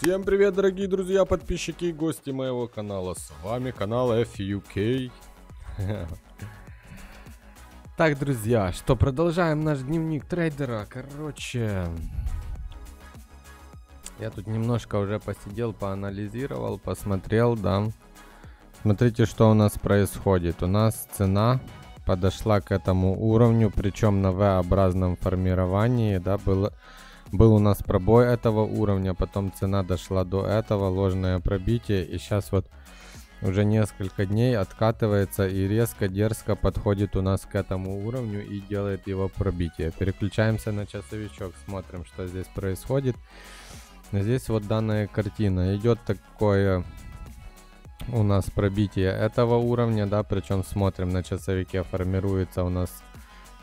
Всем привет, дорогие друзья, подписчики и гости моего канала. С вами канал FAQ. Так, друзья, что, продолжаем наш дневник трейдера. Короче, я тут немножко уже посидел, поанализировал, посмотрел, да. Смотрите, что у нас происходит. У нас цена подошла к этому уровню, причем на V-образном формировании, да, был у нас пробой этого уровня, потом цена дошла до этого, ложное пробитие, и сейчас вот уже несколько дней откатывается и резко, дерзко подходит у нас к этому уровню и делает его пробитие. Переключаемся на часовичок, смотрим, что здесь происходит. Здесь вот данная картина, идет такое у нас пробитие этого уровня, да, причем смотрим на часовике, формируется у нас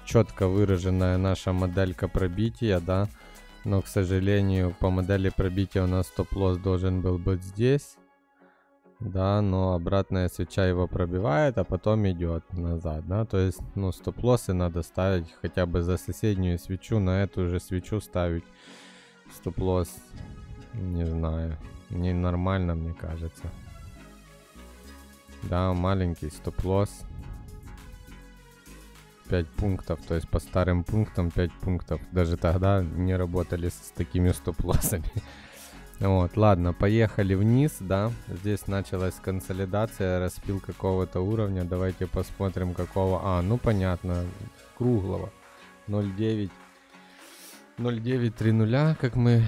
четко выраженная наша моделька пробития, да. Но, к сожалению, по модели пробития у нас стоп-лосс должен был быть здесь. Да, но обратная свеча его пробивает, а потом идет назад. Да, то есть, ну, стоп-лоссы надо ставить хотя бы за соседнюю свечу, на эту же свечу ставить стоп-лосс. Не знаю, ненормально, мне кажется. Да, маленький стоп-лосс. 5 пунктов, то есть по старым пунктам 5 пунктов. Даже тогда не работали с такими стоп-лоссами. Вот, ладно, поехали вниз, да. Здесь началась консолидация, распил какого-то уровня. Давайте посмотрим, какого. А, ну понятно, круглого. 0,9. 0,930, как мы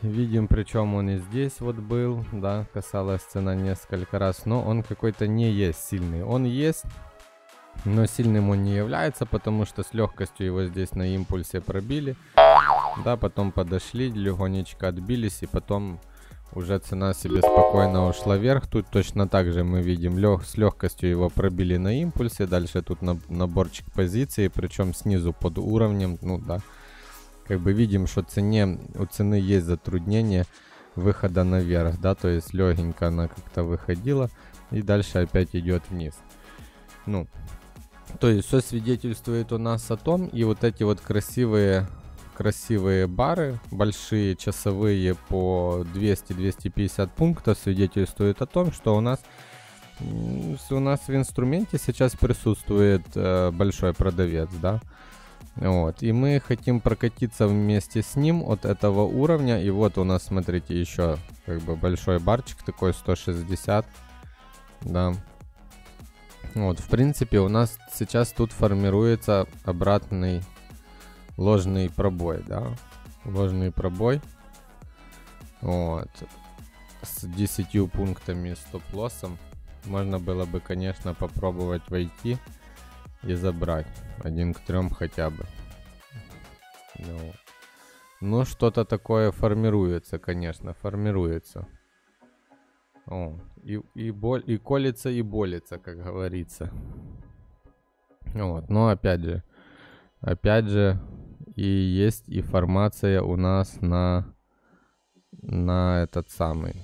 видим, причем он и здесь вот был, да, касалась цена несколько раз, но он какой-то не есть сильный. Он есть, но сильным он не является, потому что с легкостью его здесь на импульсе пробили. Да, потом подошли, легонечко отбились, и потом уже цена себе спокойно ушла вверх. Тут точно так же мы видим, с легкостью его пробили на импульсе. Дальше тут наборчик позиций, причем снизу под уровнем. Ну да, как бы видим, что у цены есть затруднение выхода наверх. Да, то есть легенько она как-то выходила, и дальше опять идет вниз. Ну, то есть все свидетельствует у нас о том, и вот эти вот красивые бары, большие часовые по 200-250 пунктов, свидетельствует о том, что у нас в инструменте сейчас присутствует большой продавец, да. Вот, и мы хотим прокатиться вместе с ним от этого уровня, и вот у нас, смотрите, еще как бы большой барчик такой 160, да. Вот, в принципе, у нас сейчас тут формируется обратный ложный пробой, да, ложный пробой, вот, с 10 пунктами стоп-лоссом. Можно было бы, конечно, попробовать войти и забрать 1 к 3 хотя бы, вот. Но что-то такое формируется, конечно, формируется. О, и колется, и болится, как говорится. Вот, но опять же, и есть и формация у нас на этот самый,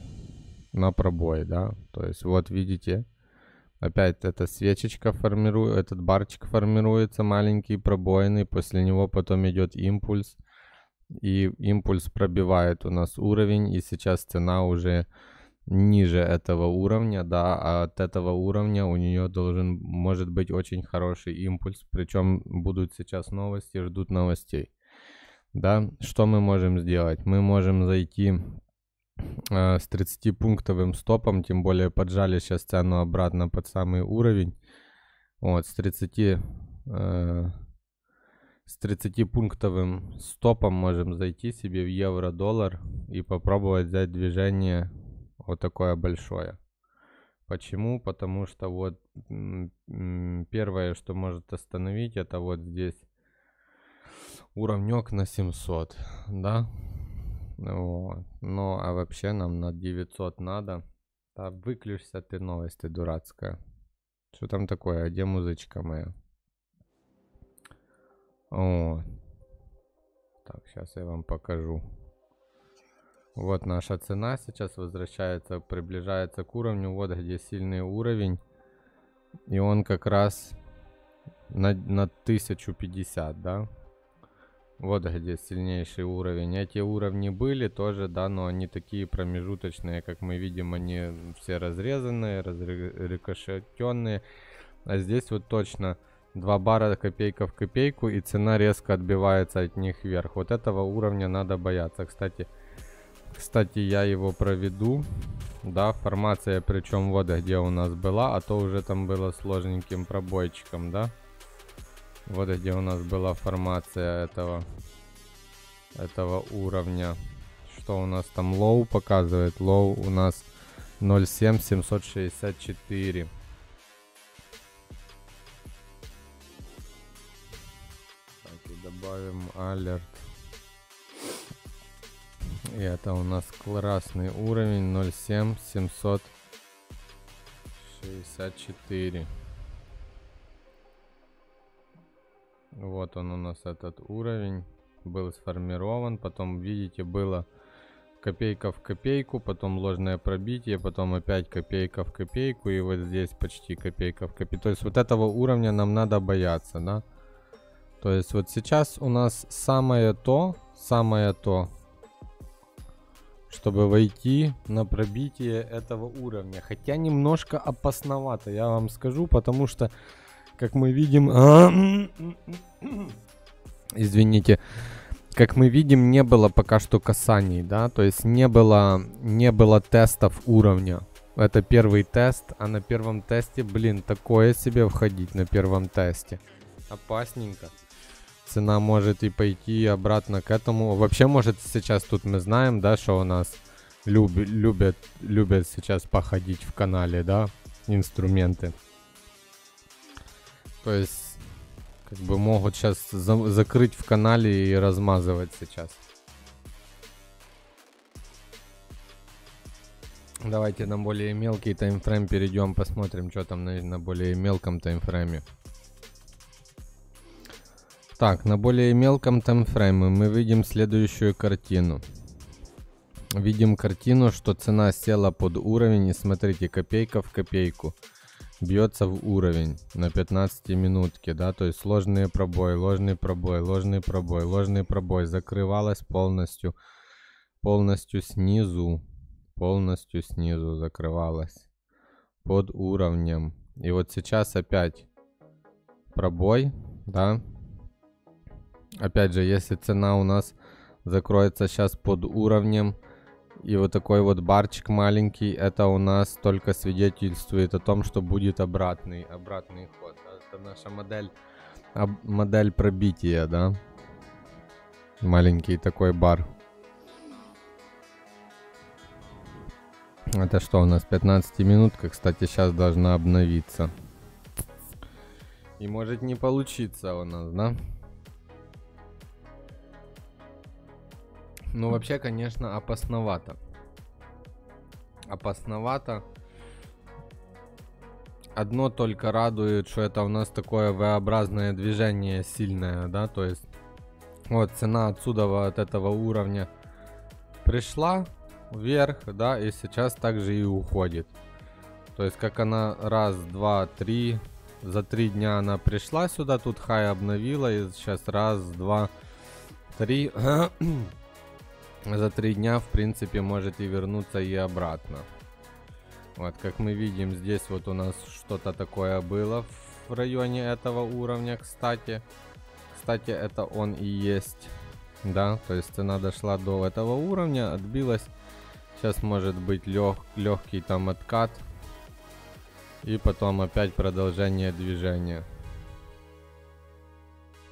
на пробой, да. То есть вот видите, опять эта свечечка формирует, этот барчик формируется, маленький пробойный, после него потом идет импульс, и импульс пробивает у нас уровень, и сейчас цена уже ниже этого уровня, да, а от этого уровня у нее может быть очень хороший импульс, причем будут сейчас новости, ждут новостей, да. Что мы можем сделать? Мы можем зайти с 30-пунктовым стопом, тем более поджали сейчас цену обратно под самый уровень, вот, с 30-пунктовым стопом можем зайти себе в евро-доллар и попробовать взять движение вот такое большое. Почему? Потому что вот первое, что может остановить, это вот здесь уровнёк на 700, да. Вот. Ну, а вообще нам на 900 надо. Да, выключься ты, новости дурацкая. Что там такое? А где музычка моя? Вот. Так, сейчас я вам покажу. Вот наша цена сейчас возвращается, приближается к уровню, вот где сильный уровень. И он как раз на 1050, да. Вот где сильнейший уровень. Эти уровни были тоже, да, но они такие промежуточные, как мы видим, они все разрезанные, рикошетенные. А здесь вот точно 2 бара копейка в копейку, и цена резко отбивается от них вверх. Вот этого уровня надо бояться. Кстати, я его проведу. Да, формация, причем вот где у нас была, а то уже там было сложненьким пробойчиком, да. Вот где у нас была формация этого уровня. Что у нас там лоу показывает? Лоу у нас 0,7764. Так, и добавим алерт. И это у нас красный уровень 0,7764. Вот он у нас, этот уровень был сформирован, потом, видите, было копейка в копейку, потом ложное пробитие, потом опять копейка в копейку, и вот здесь почти копейка в копейку. То есть вот этого уровня нам надо бояться, да? То есть вот сейчас у нас самое то, чтобы войти на пробитие этого уровня. Хотя немножко опасновато, я вам скажу, потому что, как мы видим, извините, как мы видим, не было пока что касаний, да, то есть не было тестов уровня. Это первый тест, а на первом тесте, блин, такое себе входить на первом тесте. Опасненько. Цена может и пойти обратно к этому. Вообще, может, сейчас тут мы знаем, да, что у нас любят сейчас походить в канале, да, инструменты. То есть, как бы могут сейчас закрыть в канале и размазывать сейчас. Давайте на более мелкий таймфрейм перейдем, посмотрим, что там на более мелком таймфрейме. Так, на более мелком таймфрейме мы видим следующую картину. Видим картину, что цена села под уровень, и смотрите, копейка в копейку бьется в уровень на 15 минутке, да, то есть ложные пробои, ложный пробой, ложный пробой, ложный пробой, закрывалась полностью снизу закрывалась под уровнем. И вот сейчас опять пробой, да, опять же, если цена у нас закроется сейчас под уровнем, и вот такой вот барчик маленький, это у нас только свидетельствует о том, что будет обратный ход. Это наша модель пробития, да? Маленький такой бар. Это что у нас? 15 минутка, кстати, сейчас должна обновиться. И может не получиться у нас, да? Ну, вообще, конечно, опасновато. Опасновато. Одно только радует, что это у нас такое V-образное движение сильное, да, то есть вот цена отсюда, от этого уровня пришла вверх, да, и сейчас также и уходит. То есть, как она раз, два, три, за 3 дня она пришла сюда, тут хай обновила, и сейчас раз, два, три... За 3 дня, в принципе, может и вернуться, и обратно. Вот, как мы видим, здесь вот у нас что-то такое было в районе этого уровня, кстати. Кстати, это он и есть, да, то есть цена дошла до этого уровня, отбилась. Сейчас может быть легкий там откат. И потом опять продолжение движения.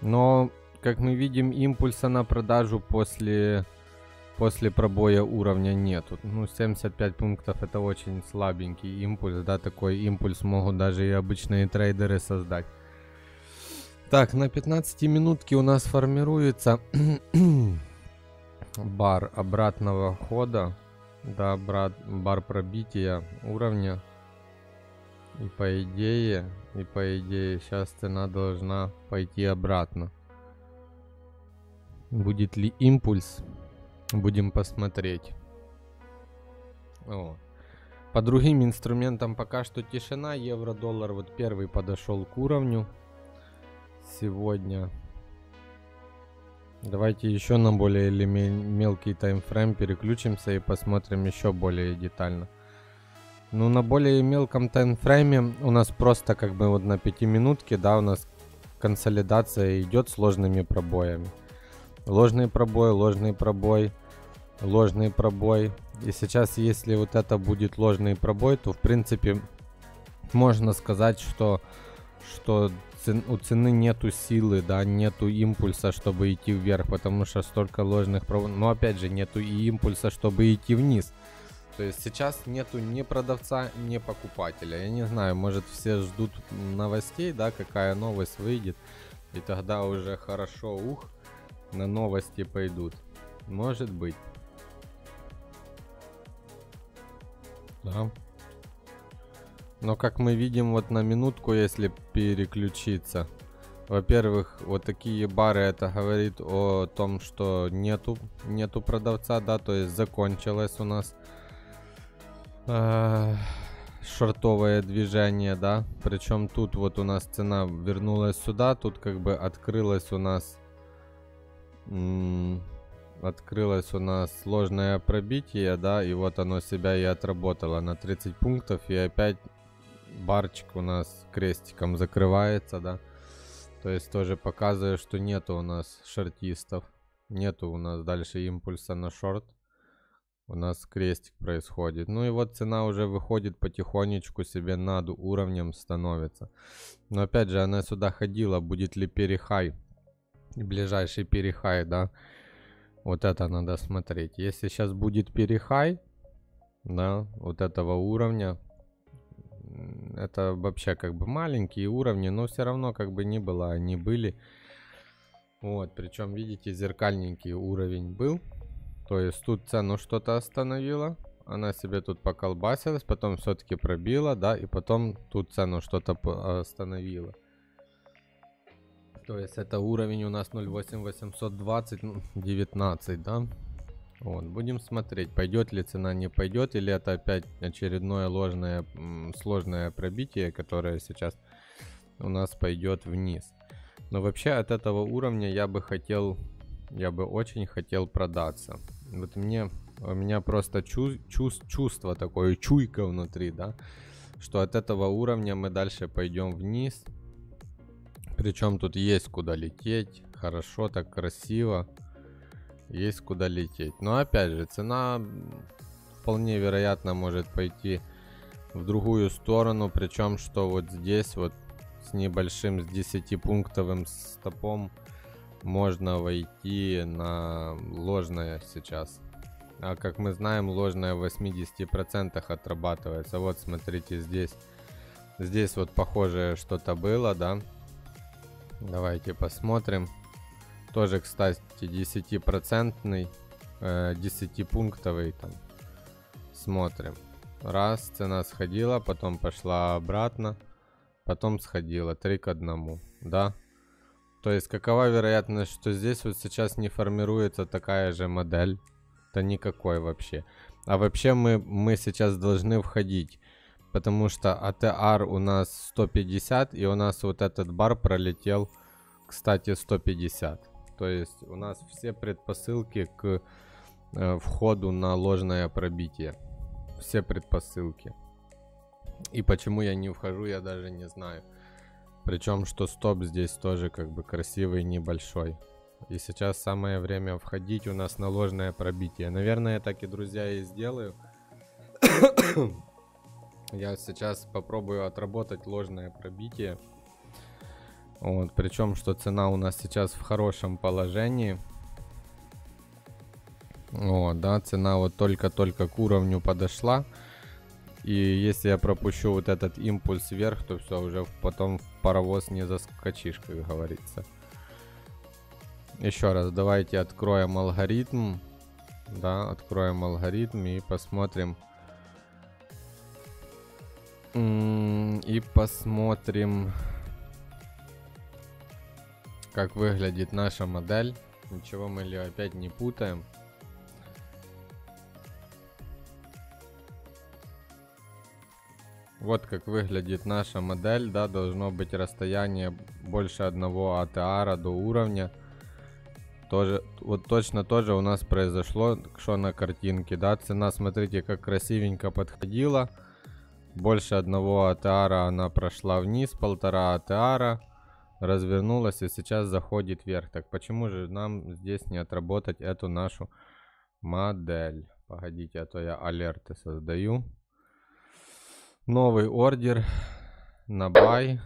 Но, как мы видим, импульса на продажу после пробоя уровня нету. Ну, 75 пунктов это очень слабенький импульс, да, такой импульс могут даже и обычные трейдеры создать. Так, на 15 минутке у нас формируется бар обратного хода, да, бар пробития уровня. И по идее сейчас цена должна пойти обратно. Будет ли импульс? Будем посмотреть. О. По другим инструментам пока что тишина. Евро-доллар вот первый подошел к уровню сегодня. Давайте еще на более или мелкий таймфрейм переключимся и посмотрим еще более детально. Ну, на более мелком таймфрейме у нас просто как бы вот на 5-минутке, да, у нас консолидация идет с ложными пробоями. Ложный пробой, ложный пробой, ложный пробой. И сейчас, если вот это будет ложный пробой, то в принципе можно сказать, что у цены нету силы, да, нету импульса, чтобы идти вверх, потому что столько ложных пробоев. Но опять же, нету и импульса, чтобы идти вниз. То есть сейчас нету ни продавца, ни покупателя. Я не знаю, может, все ждут новостей, да, какая новость выйдет. И тогда уже хорошо, на новости пойдут. Может быть. Да. Но как мы видим, вот на минутку, если переключиться. Во-первых, вот такие бары, это говорит о том, что нету продавца, да, то есть закончилось у нас шортовое движение, да. Причем тут вот у нас цена вернулась сюда, тут как бы открылась у нас сложное пробитие, да, и вот оно себя и отработало на 30 пунктов, и опять барчик у нас крестиком закрывается, да. То есть тоже показывает, что нету у нас шортистов, нету у нас дальше импульса на шорт. У нас крестик происходит. Ну и вот цена уже выходит потихонечку себе над уровнем становится. Но опять же, она сюда ходила. Будет ли перехай? Ближайший перехай, да? Вот это надо смотреть. Если сейчас будет перехай, да, вот этого уровня, это вообще как бы маленькие уровни, но все равно как бы не было, они были. Вот, причем, видите, зеркальненький уровень был. То есть тут цену что-то остановила, она себе тут поколбасилась, потом все-таки пробила, да, и потом тут цену что-то остановила. То есть это уровень у нас 0.8820, 19, да. Вот, будем смотреть, пойдет ли цена, не пойдет, или это опять очередное ложное, сложное пробитие, которое сейчас у нас пойдет вниз. Но вообще от этого уровня я бы очень хотел продаться. Вот у меня просто чувство такое, чуйка внутри, да, что от этого уровня мы дальше пойдем вниз. Причем тут есть куда лететь, хорошо, так красиво, есть куда лететь. Но опять же, цена вполне вероятно может пойти в другую сторону, причем что вот здесь вот с небольшим, с 10-пунктовым стопом можно войти на ложное сейчас. А как мы знаем, ложное в 80% отрабатывается. Вот смотрите, здесь вот похожее что-то было, да. Давайте посмотрим. Тоже, кстати, 10%, 10-пунктовый там. Смотрим. Раз, цена сходила, потом пошла обратно, потом сходила 3 к 1, да. То есть какова вероятность, что здесь вот сейчас не формируется такая же модель? Да никакой вообще. А вообще мы сейчас должны входить, потому что ATR у нас 150, и у нас вот этот бар пролетел, кстати, 150. То есть у нас все предпосылки к входу на ложное пробитие. Все предпосылки. И почему я не вхожу, я даже не знаю. Причем, что стоп здесь тоже как бы красивый, небольшой. И сейчас самое время входить у нас на ложное пробитие. Наверное, я так и, друзья, и сделаю. Я сейчас попробую отработать ложное пробитие. Вот, причем, что цена у нас сейчас в хорошем положении. Вот, да, цена вот только-только к уровню подошла. И если я пропущу вот этот импульс вверх, то все, уже потом в паровоз не заскочишь, как говорится. Еще раз, давайте откроем алгоритм. Да, откроем алгоритм и посмотрим. Как выглядит наша модель. Ничего мы ли опять не путаем. Вот как выглядит наша модель, да, должно быть расстояние больше 1 ATR до уровня. тоже, вот точно тоже у нас произошло, что на картинке, да, цена, смотрите, как красивенько подходила, больше 1 АТРа она прошла вниз, 1,5 АТРа, развернулась и сейчас заходит вверх. Так почему же нам здесь не отработать эту нашу модель? Погодите, а то я алерты создаю. Новый ордер на buy.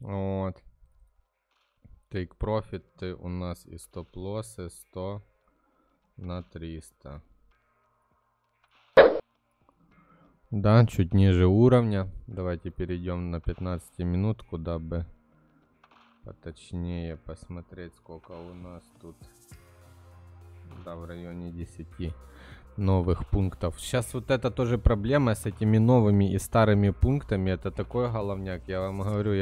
Вот. Take profit у нас и стоп-лоссы 100 на 300. Да, чуть ниже уровня. Давайте перейдем на 15 минут, куда бы поточнее посмотреть, сколько у нас тут. Да, в районе 10 новых пунктов. Сейчас вот это тоже проблема с этими новыми и старыми пунктами. Это такой головняк. Я вам говорю,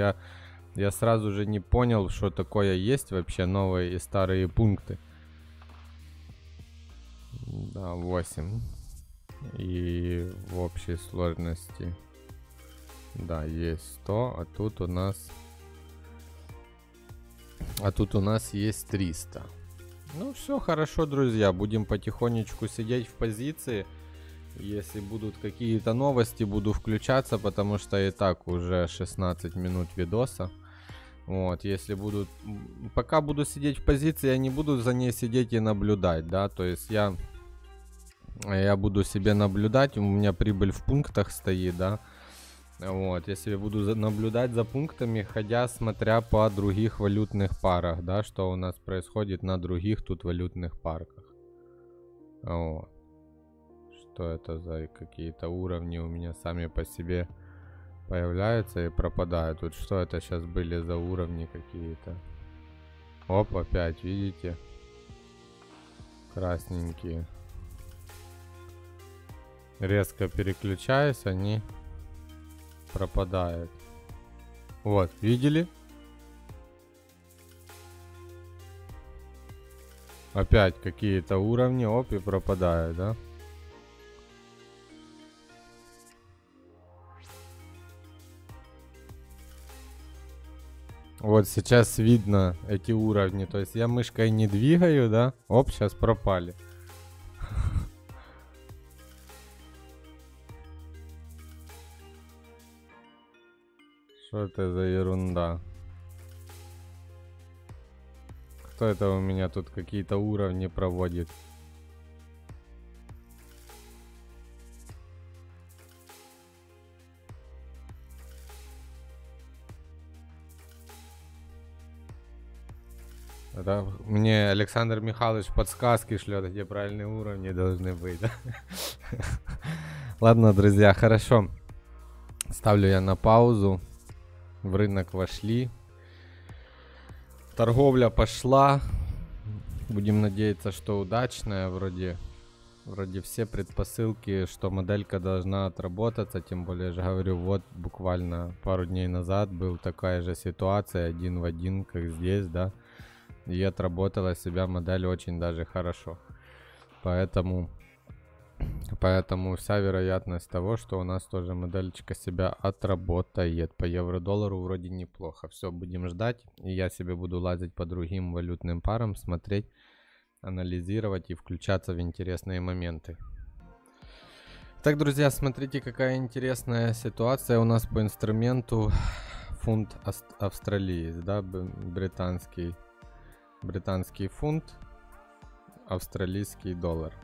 я сразу же не понял, что такое есть вообще новые и старые пункты. Да, 8. И в общей сложности, да, есть 100, а тут у нас, есть 300. Ну все хорошо, друзья, будем потихонечку сидеть в позиции. Если будут какие-то новости, буду включаться, потому что и так уже 16 минут видоса. Вот, если будут, пока буду сидеть в позиции, я не буду за ней сидеть и наблюдать, да, то есть я буду себе наблюдать, у меня прибыль в пунктах стоит, да. Вот, если я буду наблюдать за пунктами, ходя, смотря по других валютных парах, да, что у нас происходит на других тут валютных парках. Вот. Что это за какие-то уровни у меня сами по себе появляются и пропадают. Вот что это сейчас были за уровни какие-то. Оп, опять, видите? Красненькие. Резко переключаюсь, они пропадают. Вот, видели? Опять какие-то уровни, оп, и пропадают, да? Вот сейчас видно эти уровни, то есть я мышкой не двигаю, да? Оп, сейчас пропали. Что это за ерунда? Кто это у меня тут какие-то уровни проводит? Это мне Александр Михайлович подсказки шлет, где правильные уровни должны быть. Ладно, друзья, хорошо. Ставлю я на паузу. В рынок вошли. Торговля пошла. Будем надеяться, что удачная. Вроде все предпосылки, что моделька должна отработаться. Тем более, я же говорю, вот буквально пару дней назад была такая же ситуация. Один в один, как здесь, да. И отработала себя модель очень даже хорошо. Поэтому вся вероятность того, что у нас тоже модельчика себя отработает. По евро-доллару вроде неплохо. Все, будем ждать. И я себе буду лазить по другим валютным парам, смотреть, анализировать и включаться в интересные моменты. Так, друзья, смотрите, какая интересная ситуация у нас по инструменту. Фунт австралиец, да, британский фунт, австралийский доллар.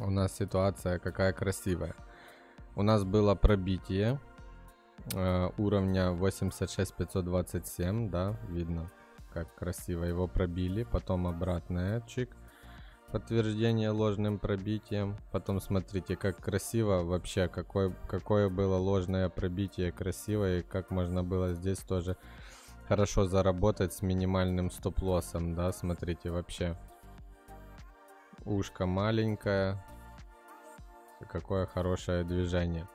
У нас ситуация какая красивая. У нас было пробитие уровня 86527, да, видно, как красиво его пробили. Потом обратный отчик, подтверждение ложным пробитием. Потом смотрите, как красиво вообще, какое было ложное пробитие красивое, и как можно было здесь тоже хорошо заработать с минимальным стоп-лоссом, да, смотрите, вообще. Ушко маленькое. Какое хорошее движение.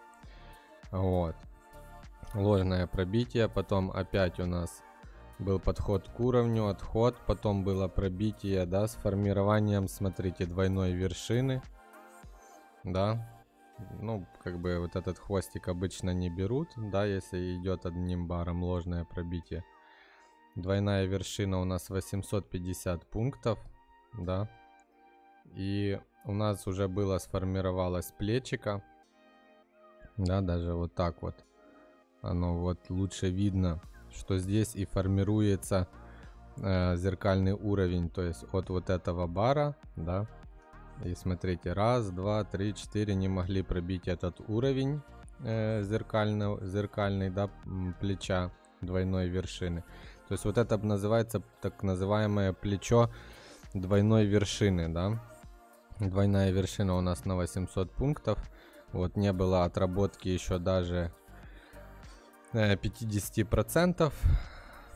Вот. Ложное пробитие. Потом опять у нас был подход к уровню, отход. Потом было пробитие, да, с формированием, смотрите, двойной вершины. Да. Ну, как бы вот этот хвостик обычно не берут, да, если идет одним баром ложное пробитие. Двойная вершина у нас 850 пунктов, да. И у нас уже было сформировалось плечико. Да, даже вот так вот. Оно вот лучше видно, что здесь и формируется зеркальный уровень. То есть от вот этого бара, да. И смотрите, раз, два, три, четыре не могли пробить этот уровень зеркальный, да, плеча двойной вершины. То есть вот это называется так называемое плечо двойной вершины, да. Двойная вершина у нас на 800 пунктов. Вот не было отработки еще даже 50%.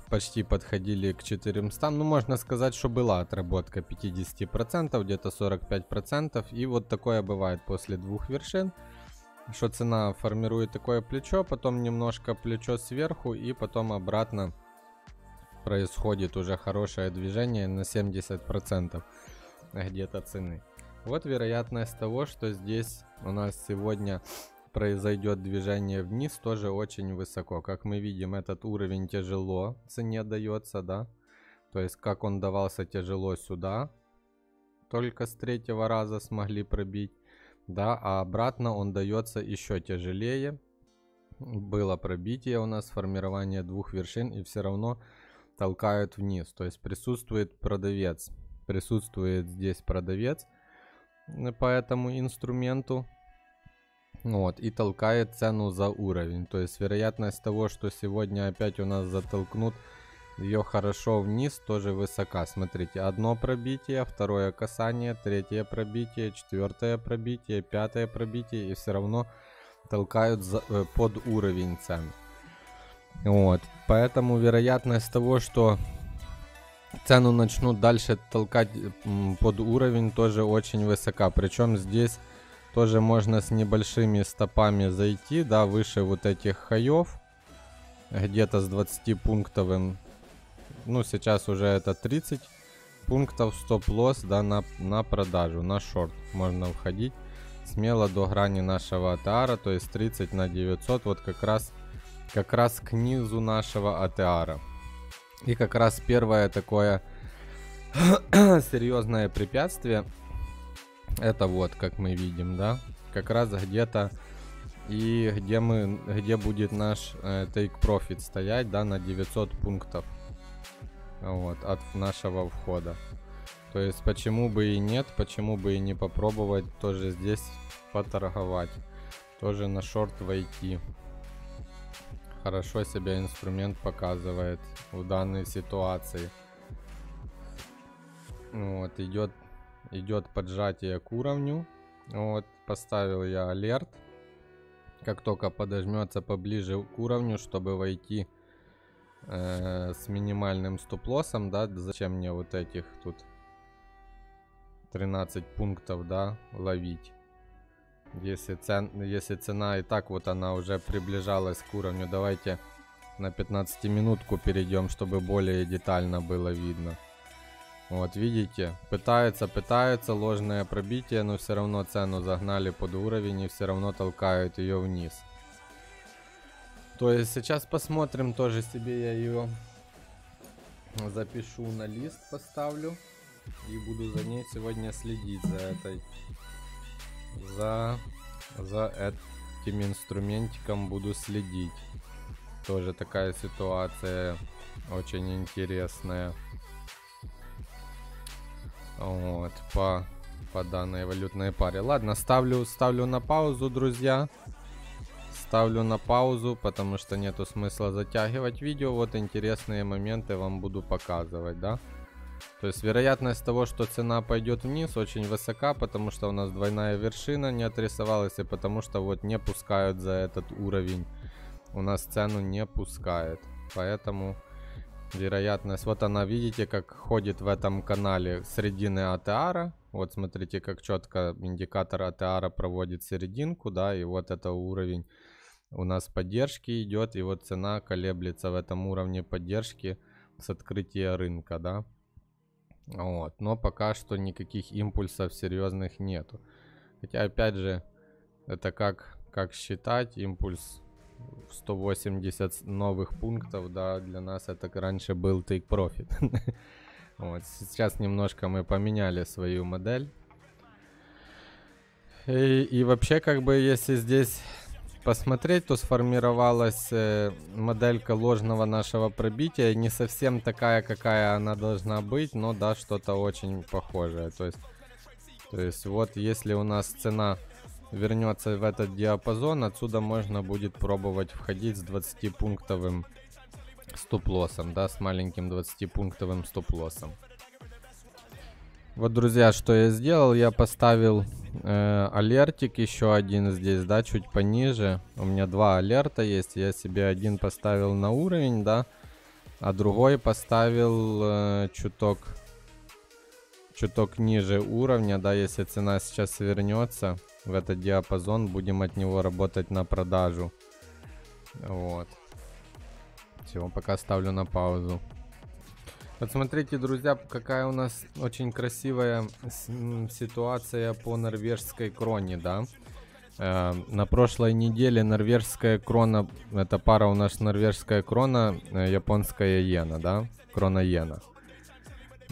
Почти подходили к 400. Ну, можно сказать, что была отработка 50%, где-то 45%. И вот такое бывает после двух вершин, что цена формирует такое плечо, потом немножко плечо сверху, и потом обратно происходит уже хорошее движение на 70% где-то цены. Вот вероятность того, что здесь у нас сегодня произойдет движение вниз, тоже очень высоко. Как мы видим, этот уровень тяжело цене дается, да. То есть как он давался тяжело сюда, только с третьего раза смогли пробить. Да, а обратно он дается еще тяжелее. Было пробитие у нас, формирование двух вершин, и все равно толкают вниз. То есть присутствует продавец. Присутствует здесь продавец по этому инструменту. Вот, и толкает цену за уровень. То есть вероятность того, что сегодня опять у нас затолкнут ее хорошо вниз, тоже высока. Смотрите, одно пробитие, второе касание, третье пробитие, четвертое пробитие, пятое пробитие, и все равно толкают под уровень цен. Вот, поэтому вероятность того, что цену начнут дальше толкать под уровень, тоже очень высока. Причем здесь тоже можно с небольшими стопами зайти, да, выше вот этих хаев, где-то с 20-пунктовым. Ну, сейчас уже это 30 пунктов стоп-лосс, да, на продажу, на шорт. Можно входить смело до грани нашего АТР, то есть 30 на 900, вот как раз к низу нашего АТР. И как раз первое такое серьезное препятствие, это вот, как мы видим, да, как раз где-то и где будет наш take profit стоять, да, на 900 пунктов. Вот, от нашего входа. То есть почему бы и нет, почему бы и не попробовать тоже здесь поторговать. Тоже на шорт войти. Хорошо себя инструмент показывает в данной ситуации. Вот, идет поджатие к уровню. Вот, поставил я алерт. Как только подожмется поближе к уровню, чтобы войти с минимальным стоп-лоссом, да, зачем мне вот этих тут 13 пунктов, да, ловить, если цена и так вот она уже приближалась к уровню. Давайте на 15 минутку перейдем, чтобы более детально было видно. Вот видите, пытаются ложное пробитие, но все равно цену загнали под уровень и все равно толкают ее вниз. То есть сейчас посмотрим, тоже себе я ее запишу на лист, поставлю и буду за ней сегодня следить, за этим инструментиком буду следить. Тоже такая ситуация очень интересная. Вот, по данной валютной паре. Ладно, ставлю на паузу, друзья. Ставлю на паузу, потому что нету смысла затягивать видео. Вот интересные моменты вам буду показывать, да. То есть вероятность того, что цена пойдет вниз, очень высока, потому что у нас двойная вершина не отрисовалась, и потому что вот не пускают за этот уровень. У нас цену не пускает. Поэтому вероятность, вот она, видите, как ходит в этом канале середины АТР. Вот смотрите, как четко индикатор АТР проводит серединку, да, и вот это уровень. У нас поддержки идет, и вот цена колеблется в этом уровне поддержки с открытия рынка, да. Вот, но пока что никаких импульсов серьезных нету. Хотя, опять же, это как считать импульс 180 новых пунктов, да, для нас это раньше был take profit. Вот, сейчас немножко мы поменяли свою модель. И вообще, как бы, если здесь посмотреть, то сформировалась моделька ложного нашего пробития. Не совсем такая, какая она должна быть, но да, что-то очень похожее. То есть вот если у нас цена вернется в этот диапазон, отсюда можно будет пробовать входить с 20-пунктовым стоп-лоссом, да, с маленьким 20-пунктовым стоп-лоссом. Вот, друзья, что я сделал, я поставил алертик еще один здесь, да, чуть пониже. У меня два алерта есть, я себе один поставил на уровень, да, а другой поставил чуток ниже уровня, да, если цена сейчас вернется в этот диапазон, будем от него работать на продажу. Вот. Все, пока ставлю на паузу. Вот смотрите, друзья, какая у нас очень красивая ситуация по норвежской кроне, да. На прошлой неделе норвежская крона, это пара у нас норвежская крона, японская иена, да, крона-иена.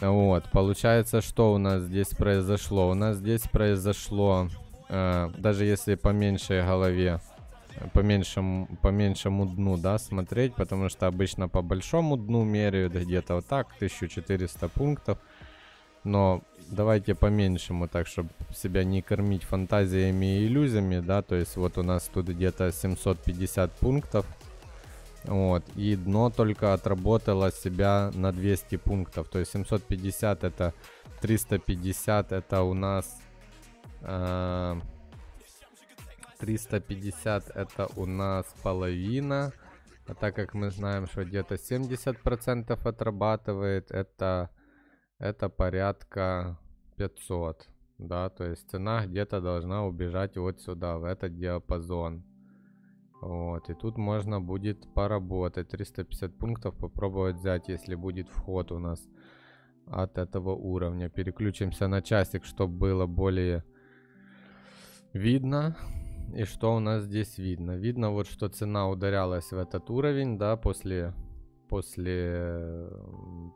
Вот, получается, что у нас здесь произошло? У нас здесь произошло, даже если по меньшей голове, по меньшему дну, да, смотреть, потому что обычно по большому дну меряют где-то вот так, 1400 пунктов. Но давайте по меньшему, так, чтобы себя не кормить фантазиями и иллюзиями, да, то есть вот у нас тут где-то 750 пунктов. Вот, и дно только отработало себя на 200 пунктов, то есть 750 это 350, это у нас 350 это у нас половина, а так как мы знаем, что где-то 70% отрабатывает, это порядка 500, да, то есть цена где-то должна убежать вот сюда, в этот диапазон. Вот, и тут можно будет поработать, 350 пунктов попробовать взять, если будет вход у нас от этого уровня. Переключимся на часик, чтобы было более видно. И что у нас здесь видно? Видно вот, что цена ударялась в этот уровень, да, после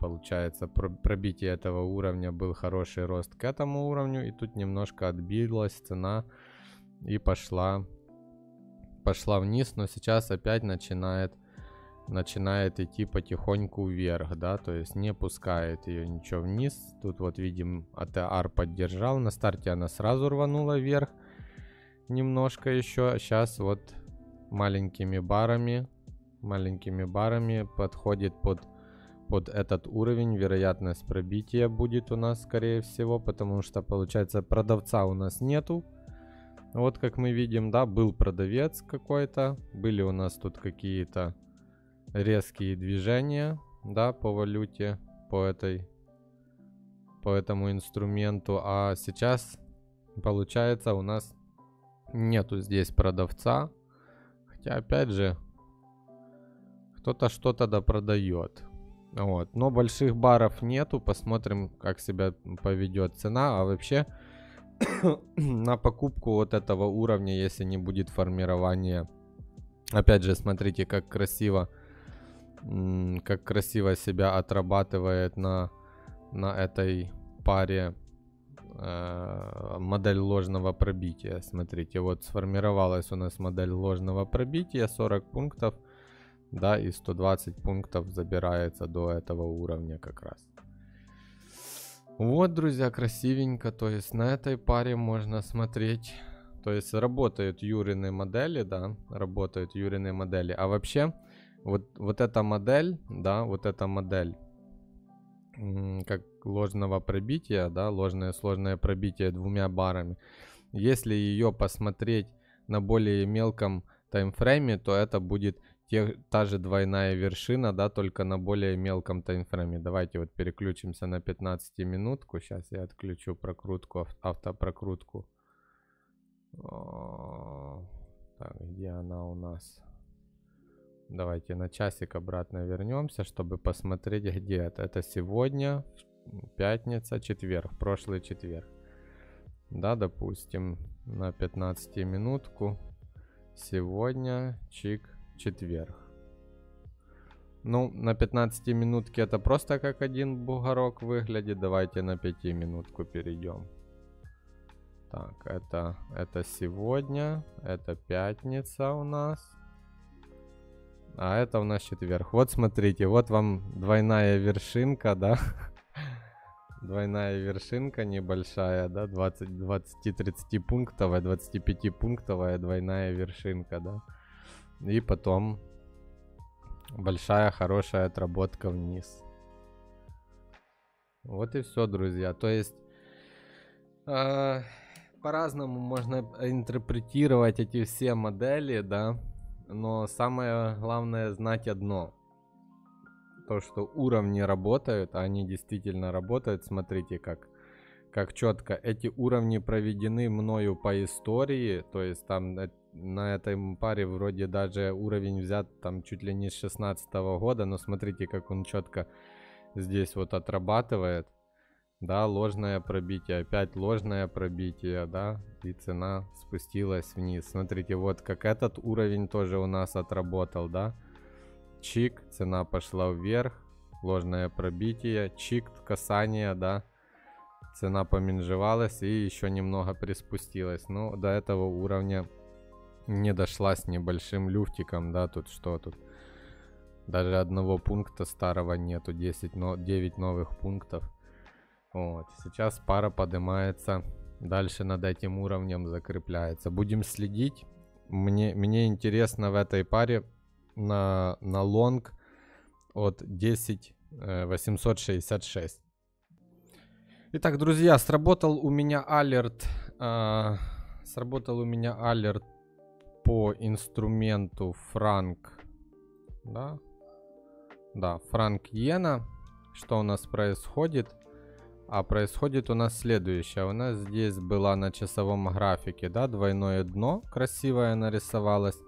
получается, пробития этого уровня был хороший рост к этому уровню, и тут немножко отбилась цена и пошла вниз, но сейчас опять начинает идти потихоньку вверх, да, то есть не пускает ее ничего вниз. Тут вот видим, ATR поддержал, на старте она сразу рванула вверх немножко еще, сейчас вот маленькими барами подходит под этот уровень, вероятность пробития будет у нас, скорее всего, потому что получается продавца у нас нету. Вот как мы видим, да, был продавец какой-то, были у нас тут какие-то резкие движения, да, по валюте, по этому инструменту, а сейчас, получается, у нас нету здесь продавца, хотя, опять же, кто-то что-то допродает. Вот, но больших баров нету, посмотрим, как себя поведет цена, а вообще... на покупку вот этого уровня, если не будет формирования. Опять же, смотрите, как красиво себя отрабатывает на этой паре модель ложного пробития. Смотрите, вот сформировалась у нас модель ложного пробития, 40 пунктов, да, и 120 пунктов забирается до этого уровня как раз. Вот, друзья, красивенько, то есть на этой паре можно смотреть, то есть работают Юрины модели, да, работают Юрины модели, а вообще вот эта модель, да, вот эта модель, как ложного пробития, да, ложное сложное пробитие двумя барами, если ее посмотреть на более мелком таймфрейме, то это будет та же двойная вершина, да, только на более мелком таймфрейме. Давайте вот переключимся на 15-минутку. Сейчас я отключу прокрутку, автопрокрутку. Так, где она у нас? Давайте на часик обратно вернемся, чтобы посмотреть, где это. Это сегодня, пятница, четверг, прошлый четверг. Да, допустим, на 15-минутку. Сегодня, чик. четверг. Ну, на 15 минутке это просто как один бугорок выглядит. Давайте на 5 минутку перейдем. Так, это сегодня, это пятница у нас. А это у нас четверг. Вот смотрите, вот вам двойная вершинка, да? Двойная вершинка небольшая, да? 20-30 пунктовая, 25 пунктовая двойная вершинка, да? И потом большая хорошая отработка вниз. Вот и все, друзья. То есть по-разному можно интерпретировать эти все модели, да. Но самое главное знать одно. То, что уровни работают, а они действительно работают. Смотрите, как четко. Эти уровни проведены мною по истории. То есть там на этой паре вроде даже уровень взят там чуть ли не с 2016 года. Но смотрите, как он четко здесь вот отрабатывает. Да, ложное пробитие, опять ложное пробитие, да, и цена спустилась вниз. Смотрите, вот как этот уровень тоже у нас отработал, да. Чик, цена пошла вверх, ложное пробитие, чик, касание, да. Цена поменжевалась и еще немного приспустилась. Ну, до этого уровня не дошла с небольшим люфтиком, да, тут что тут. Даже одного пункта старого нету, 9 новых пунктов. Вот, сейчас пара поднимается, дальше над этим уровнем закрепляется. Будем следить. Мне интересно в этой паре на лонг от 10 866. Итак, друзья, сработал у меня алерт по инструменту франк, да? Да, франк иена. Что у нас происходит? А происходит у нас следующее. У нас здесь была на часовом графике, да, двойное дно красивое нарисовалось.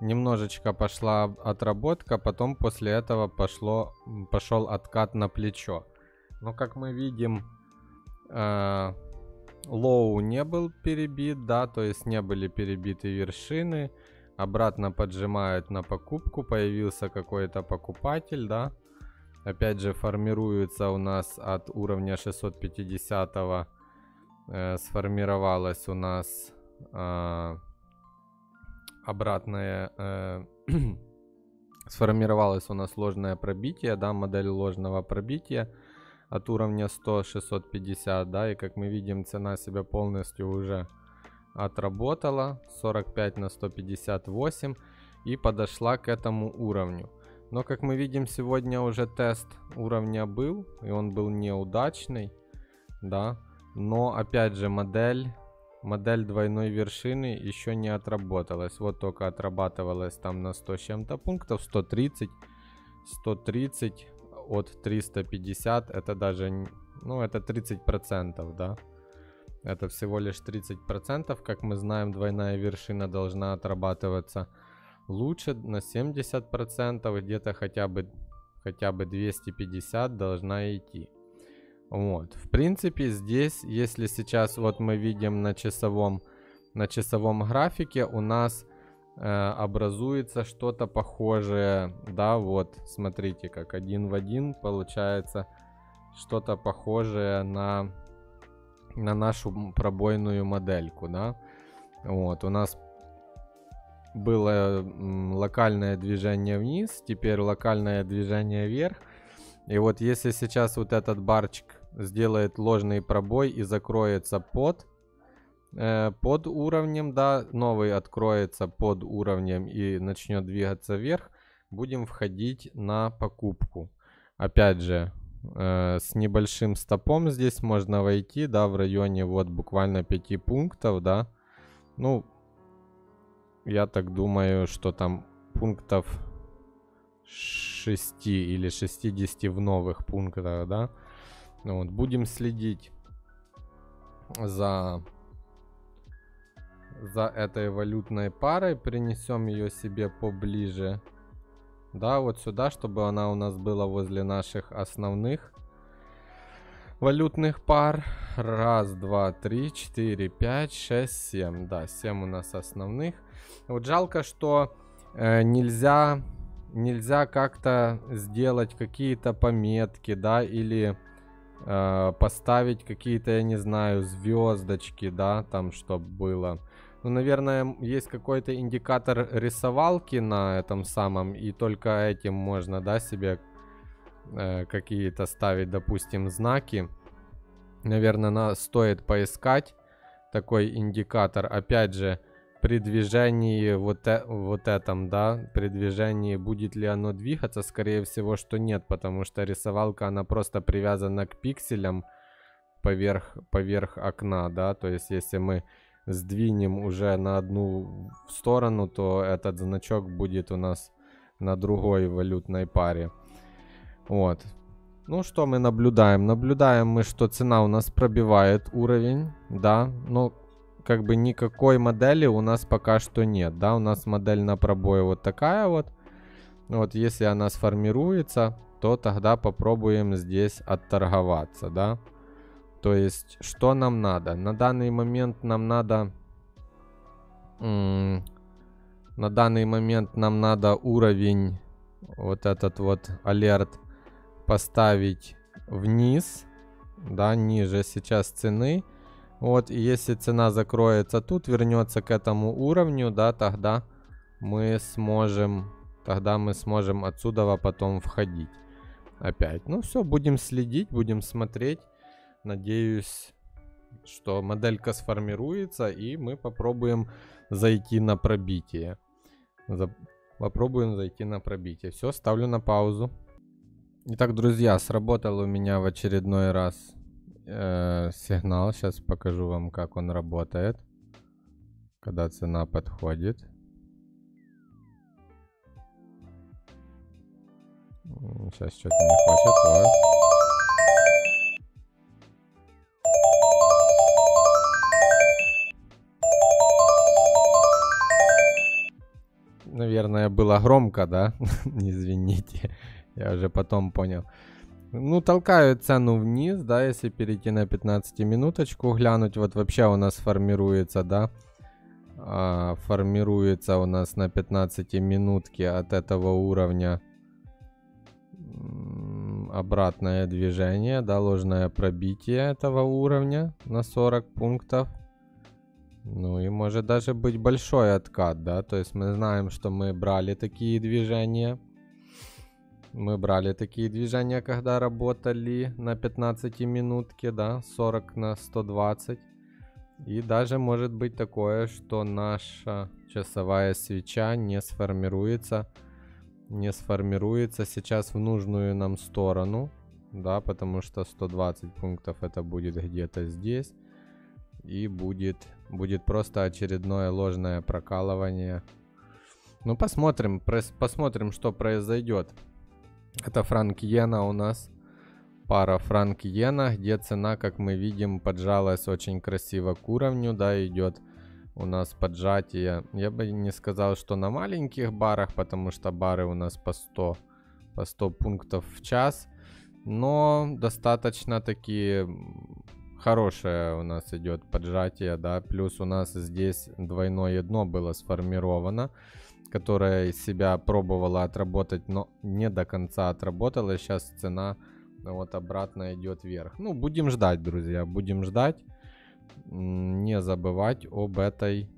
Немножечко пошла отработка, потом после этого пошел откат на плечо. Но как мы видим, лоу не был перебит, да, то есть не были перебиты вершины. Обратно поджимают на покупку, появился какой-то покупатель, да. Опять же, формируется у нас от уровня 650, сформировалась у нас сформировалось у нас ложное пробитие, да, модель ложного пробития от уровня 100-650, да, и как мы видим, цена себя полностью уже отработала, 45 на 158, и подошла к этому уровню. Но, как мы видим, сегодня уже тест уровня был, и он был неудачный, да. Но, опять же, модель двойной вершины еще не отработалась. Вот только отрабатывалась там на 100 с чем-то пунктов, 130, 130 от 350, это даже, ну, это 30%, да. Это всего лишь 30%, как мы знаем, двойная вершина должна отрабатываться лучше на 70%, где-то хотя бы 250 должна идти. Вот, в принципе, здесь, если сейчас вот мы видим на часовом графике, у нас образуется что-то похожее, да, вот, смотрите, как один в один получается что-то похожее на нашу пробойную модельку, да. Вот, у нас было локальное движение вниз, теперь локальное движение вверх. И вот если сейчас вот этот барчик сделает ложный пробой и закроется под уровнем, да, новый откроется под уровнем и начнет двигаться вверх, будем входить на покупку. Опять же, с небольшим стопом здесь можно войти, да, в районе вот буквально 5 пунктов, да. Ну, я так думаю, что там пунктов 6 или 60 в новых пунктах, да. Вот, будем следить за этой валютной парой. Принесем ее себе поближе. Да, вот сюда, чтобы она у нас была возле наших основных валютных пар. 1, 2, 3, 4, 5, 6, 7. Да, 7 у нас основных. Вот жалко, что нельзя как-то сделать какие-то пометки, да, или поставить какие-то, я не знаю, звездочки, да, там, чтобы было. Ну, наверное, есть какой-то индикатор рисовалки на этом самом, и только этим можно, да, себе какие-то ставить, допустим, знаки. Наверное, стоит поискать такой индикатор, опять же, при движении вот этом, да, при движении будет ли оно двигаться, скорее всего, что нет, потому что рисовалка, она просто привязана к пикселям поверх окна, да, то есть если мы сдвинем уже на одну сторону, то этот значок будет у нас на другой валютной паре, вот. Ну, что мы наблюдаем? Наблюдаем мы, что цена у нас пробивает уровень, да, но как бы никакой модели у нас пока что нет, да, у нас модель на пробой вот такая вот. Вот если она сформируется, то тогда попробуем здесь отторговаться, да. То есть, что нам надо? На данный момент нам надо... На данный момент нам надо уровень, вот этот вот алерт, поставить вниз, да, ниже сейчас цены. Вот, и если цена закроется тут, вернется к этому уровню, да, тогда мы сможем отсюда потом входить опять. Ну все, будем следить, будем смотреть. Надеюсь, что моделька сформируется, и мы попробуем зайти на пробитие. Попробуем зайти на пробитие. Все, ставлю на паузу. Итак, друзья, сработал у меня в очередной раз сигнал. Сейчас покажу вам, как он работает, когда цена подходит. Сейчас что-то не хочет. Вот. Наверное, было громко, да? Извините. Я уже потом понял. Ну, толкаю цену вниз, да, если перейти на 15-минуточку, глянуть, вот вообще у нас формируется, да, формируется у нас на 15-минутке от этого уровня обратное движение, да, ложное пробитие этого уровня на 40 пунктов. Ну и может даже быть большой откат, да, то есть мы знаем, что мы брали такие движения. Мы брали такие движения, когда работали на 15-минутке, да, 40 на 120. И даже может быть такое, что наша часовая свеча не сформируется сейчас в нужную нам сторону, да, потому что 120 пунктов это будет где-то здесь. И будет просто очередное ложное прокалывание. Ну, посмотрим, что произойдет. Это франк-иена у нас, пара франк-иена, где цена, как мы видим, поджалась очень красиво к уровню, да, идет у нас поджатие. Я бы не сказал, что на маленьких барах, потому что бары у нас по 100 пунктов в час, но достаточно такие хорошее у нас идет поджатие, да, плюс у нас здесь двойное дно было сформировано, которая себя пробовала отработать, но не до конца отработала. Сейчас цена вот обратно идет вверх. Ну, будем ждать, друзья, будем ждать. Не забывать об этой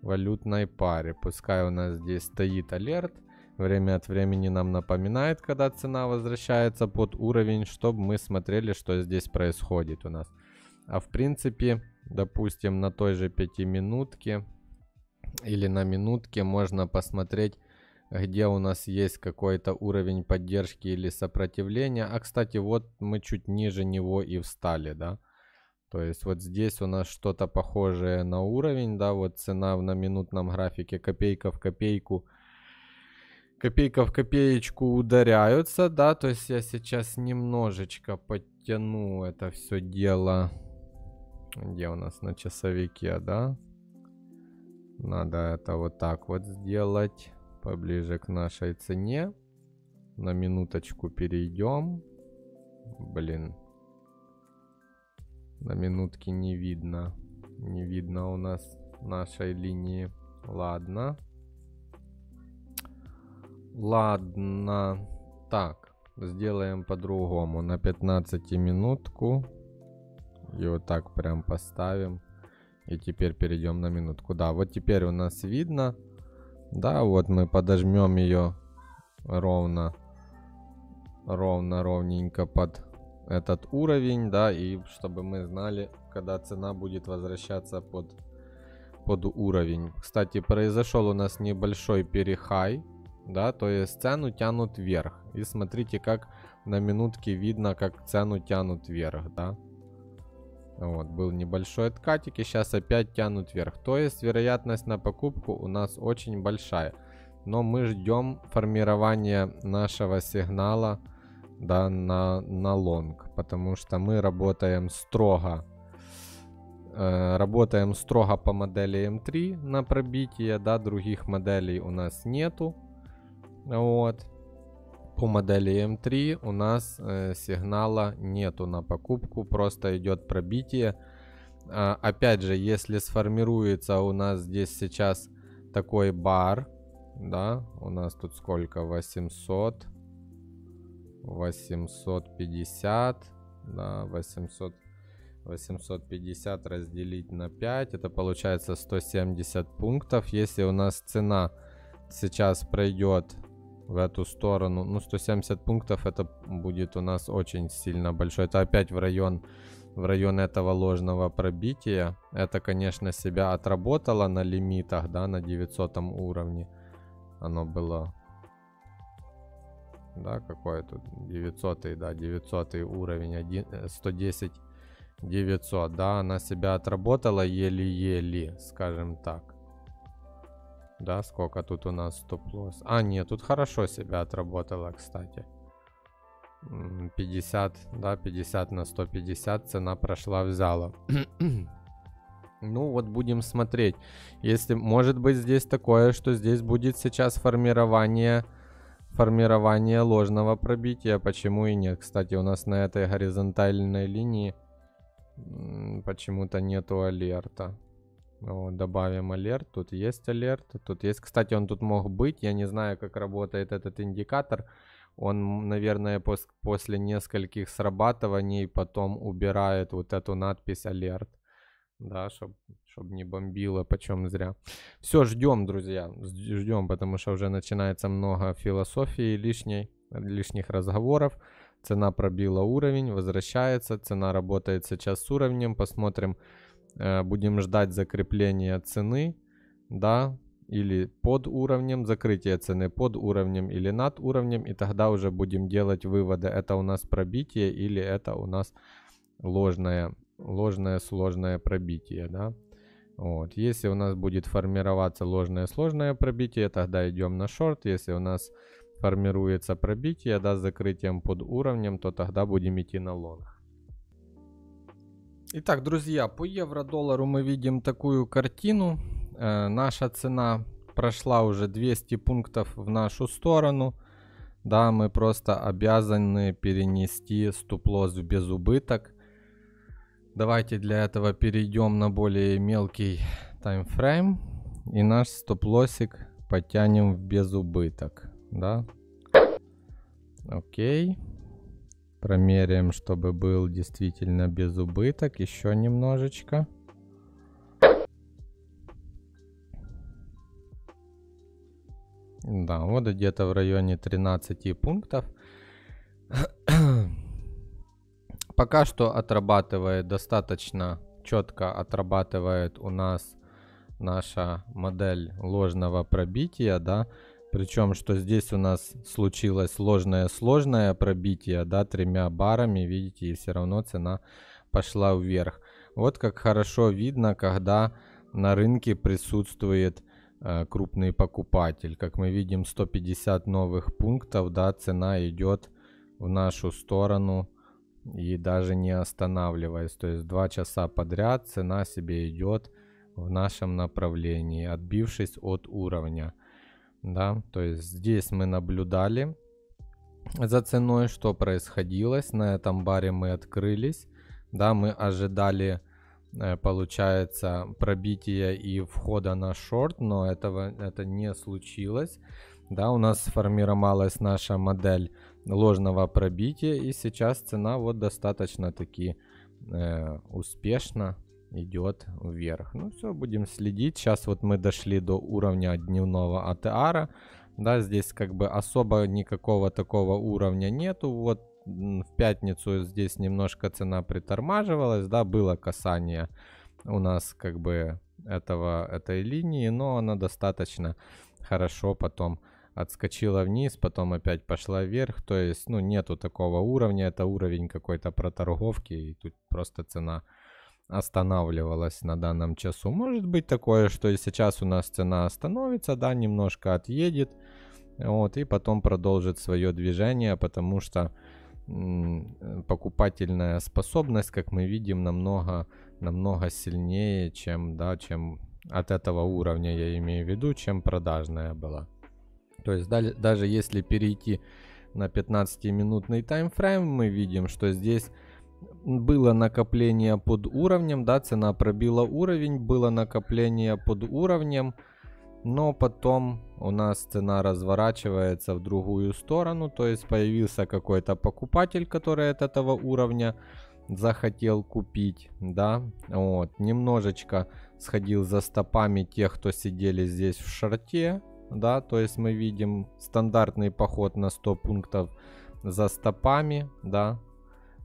валютной паре. Пускай у нас здесь стоит алерт. Время от времени нам напоминает, когда цена возвращается под уровень, чтобы мы смотрели, что здесь происходит у нас. А в принципе, допустим, на той же 5-минутке... Или на минутке можно посмотреть, где у нас есть какой-то уровень поддержки или сопротивления. А, кстати, вот мы чуть ниже него и встали, да. То есть вот здесь у нас что-то похожее на уровень, да. Вот цена на минутном графике копейка в копейку. Копейка в копеечку ударяются, да. То есть я сейчас немножечко подтяну это все дело. Где у нас на часовике, да. Надо это вот так вот сделать, поближе к нашей цене. На минуточку перейдем. Блин. На минутке не видно. Не видно у нас нашей линии. Ладно. Ладно. Так, сделаем по-другому. На 15-минутку. И вот так прям поставим. И теперь перейдем на минутку. Да, вот теперь у нас видно. Да, вот мы подожмем ее ровно. Ровненько под этот уровень, да, и чтобы мы знали, когда цена будет возвращаться под уровень. Кстати, произошел у нас небольшой перехай, да, то есть цену тянут вверх. И смотрите, как на минутке видно, как цену тянут вверх, да. Вот, был небольшой откатик, и сейчас опять тянут вверх. То есть вероятность на покупку у нас очень большая. Но мы ждем формирования нашего сигнала, да, на лонг, потому что мы работаем строго по модели М3 на пробитие, да, других моделей у нас нету. Вот. По модели М3 у нас сигнала нету на покупку, просто идет пробитие. Опять же, если сформируется у нас здесь сейчас такой бар, да, у нас тут сколько, 800, 850, да, 800, 850 разделить на 5, это получается 170 пунктов. Если у нас цена сейчас пройдет в эту сторону, ну, 170 пунктов, это будет у нас очень сильно большой. Это опять в район этого ложного пробития. Это, конечно, себя отработало на лимитах, да, на 900 уровне. Оно было, да, какой тут 900, да, 900 уровень, 110 900, да, она себя отработала еле-еле, скажем так, да. Сколько тут у нас стоп-лосс? А нет, тут хорошо себя отработала, кстати, 50, да, 50 на 150 цена прошла, взяла. Ну вот, будем смотреть. Если, может быть, здесь такое, что здесь будет сейчас формирование ложного пробития. Почему и нет? Кстати, у нас на этой горизонтальной линии почему-то нету алерта. Вот, добавим алерт. Тут есть алерт. Тут есть. Кстати, он тут мог быть. Я не знаю, как работает этот индикатор. Он, наверное, после нескольких срабатываний потом убирает вот эту надпись алерт. Да, чтобы не бомбило почем зря. Все, ждем, друзья. Ждем, потому что уже начинается много философии лишних разговоров. Цена пробила уровень, возвращается. Цена работает сейчас с уровнем. Посмотрим, будем ждать закрепления цены, да, или под уровнем, закрытие цены под уровнем или над уровнем. И тогда уже будем делать выводы. Это у нас пробитие или это у нас ложное сложное пробитие, да. Вот, если у нас будет формироваться ложное сложное пробитие, тогда идем на шорт. Если у нас формируется пробитие, да, с закрытием под уровнем, то тогда будем идти на лонг. Итак, друзья, по евро-доллару мы видим такую картину. Наша цена прошла уже 200 пунктов в нашу сторону. Да, мы просто обязаны перенести стоп-лосс в безубыток. Давайте для этого перейдем на более мелкий таймфрейм и наш стоп-лоссик потянем в безубыток, да. Окей. Промеряем, чтобы был действительно безубыток. Еще немножечко. Да, вот где-то в районе 13 пунктов. Пока что отрабатывает, достаточно четко отрабатывает у нас наша модель ложного пробития, да. Причем, что здесь у нас случилось ложное-сложное пробитие, да, тремя барами, видите, и все равно цена пошла вверх. Вот как хорошо видно, когда на рынке присутствует крупный покупатель. Как мы видим, 150 новых пунктов, да, цена идет в нашу сторону. И даже не останавливаясь, то есть 2 часа подряд цена себе идет в нашем направлении, отбившись от уровня. Да, то есть здесь мы наблюдали за ценой, что происходило. На этом баре мы открылись. Да, мы ожидали, получается, пробития и входа на шорт, но это не случилось. Да, у нас сформировалась наша модель ложного пробития, и сейчас цена вот достаточно-таки успешно идет вверх. Ну все, будем следить. Сейчас вот мы дошли до уровня дневного ATR. Да, здесь как бы особо никакого такого уровня нету. Вот в пятницу здесь немножко цена притормаживалась, да, было касание у нас как бы этой линии, но она достаточно хорошо потом отскочила вниз, потом опять пошла вверх, то есть, ну, нету такого уровня, это уровень какой-то проторговки, и тут просто цена останавливалась на данном часу. Может быть такое, что и сейчас у нас цена остановится, да, немножко отъедет, вот, и потом продолжит свое движение, потому что покупательная способность, как мы видим, намного сильнее, чем, да, чем от этого уровня, я имею в виду, чем продажная была. То есть даже если перейти на 15-минутный таймфрейм, мы видим, что здесь было накопление под уровнем, да, цена пробила уровень, было накопление под уровнем, но потом у нас цена разворачивается в другую сторону, то есть появился какой-то покупатель, который от этого уровня захотел купить, да, вот, немножечко сходил за стопами тех, кто сидели здесь в шорте, да, то есть мы видим стандартный поход на 100 пунктов за стопами, да,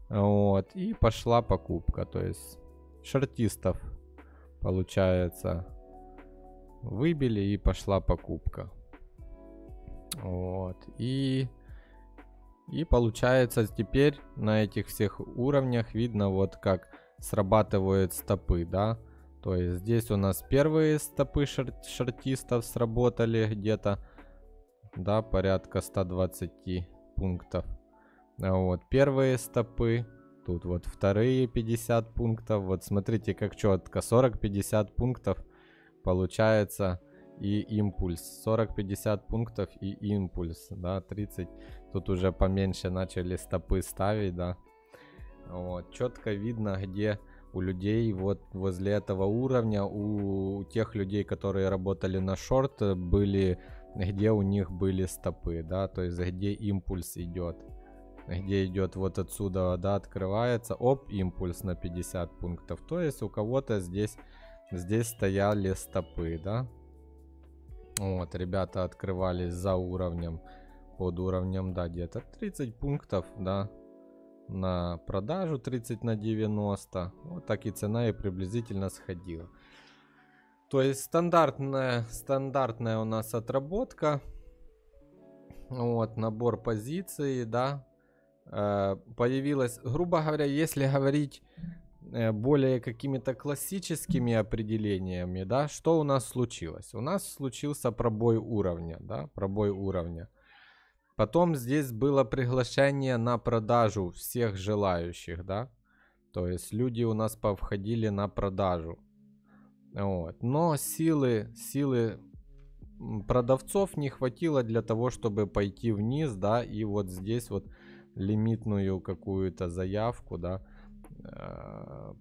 вот, и пошла покупка, то есть шортистов, получается, выбили и пошла покупка, вот, и получается теперь на этих всех уровнях видно вот как срабатывают стопы, да, то есть здесь у нас первые стопы шортистов сработали где-то, да, порядка 120 пунктов. Вот первые стопы, тут вот вторые 50 пунктов, вот смотрите как четко, 40-50 пунктов получается и импульс, 40-50 пунктов и импульс, да, 30, тут уже поменьше начали стопы ставить, да, вот, четко видно, где у людей вот возле этого уровня, у тех людей, которые работали на шорт, были, где у них были стопы, да, то есть где импульс идет. Где идет вот отсюда, да, открывается, оп, импульс на 50 пунктов. То есть у кого-то здесь стояли стопы, да. Вот, ребята открывались за уровнем, под уровнем, да, где-то 30 пунктов, да, на продажу, 30 на 90. Вот так и цена и приблизительно сходила. То есть стандартная у нас отработка. Вот, набор позиций, да. Появилась, грубо говоря, если говорить более какими-то классическими определениями, да, что у нас случилось? У нас случился пробой уровня, да, пробой уровня. Потом здесь было приглашение на продажу всех желающих, да, то есть люди у нас повходили на продажу. Вот. Но силы продавцов не хватило для того, чтобы пойти вниз, да, и вот здесь вот лимитную какую-то заявку, да,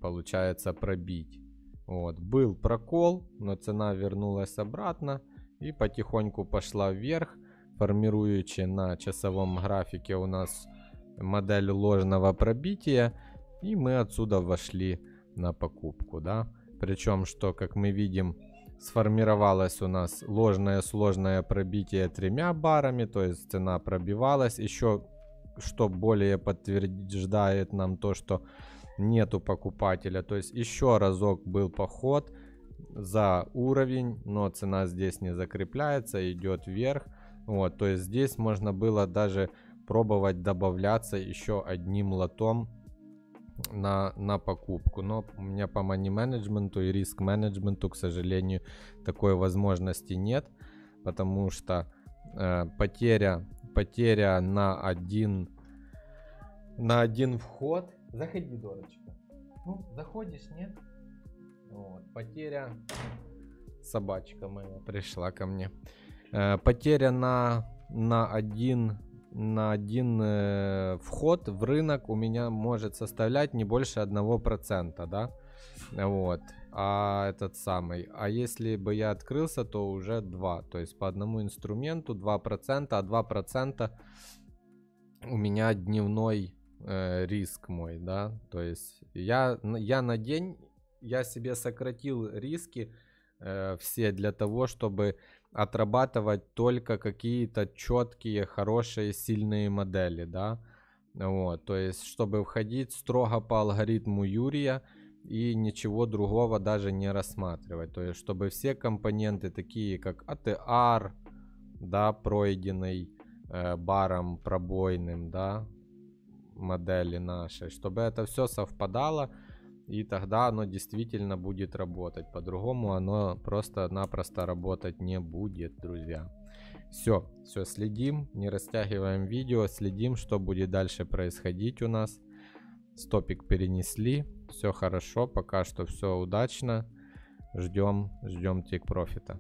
получается пробить. Вот, был прокол, но цена вернулась обратно и потихоньку пошла вверх, формируючи на часовом графике у нас модель ложного пробития, и мы отсюда вошли на покупку, да. Причем, что, как мы видим, сформировалось у нас ложное пробитие 3 барами, то есть цена пробивалась еще, что более подтверждает нам то, что нету покупателя. То есть еще разок был поход за уровень, но цена здесь не закрепляется, идет вверх. Вот, то есть здесь можно было даже пробовать добавляться еще одним лотом на покупку. Но у меня по мани-менеджменту и риск-менеджменту, к сожалению, такой возможности нет, потому что потеря на один вход. Заходи, дорочка. Ну, заходишь, нет? Вот, потеря. Собачка моя пришла ко мне. Потеря на один вход в рынок у меня может составлять не больше 1%, да? Вот. а этот самый. А если бы я открылся, то уже 2. То есть по одному инструменту 2%, а 2% у меня дневной риск мой, да. То есть я на день, я себе сократил риски все для того, чтобы отрабатывать только какие-то четкие, хорошие, сильные модели, да. Вот, то есть, чтобы входить строго по алгоритму Юрия и ничего другого даже не рассматривать. То есть, чтобы все компоненты, такие как ATR, да, пройденный баром пробойным, да, модели нашей, чтобы это все совпадало, и тогда оно действительно будет работать. По-другому оно просто-напросто работать не будет, друзья. Все, следим, не растягиваем видео, следим, что будет дальше происходить у нас. Стопик перенесли, все хорошо, пока что все удачно. Ждем тик профита.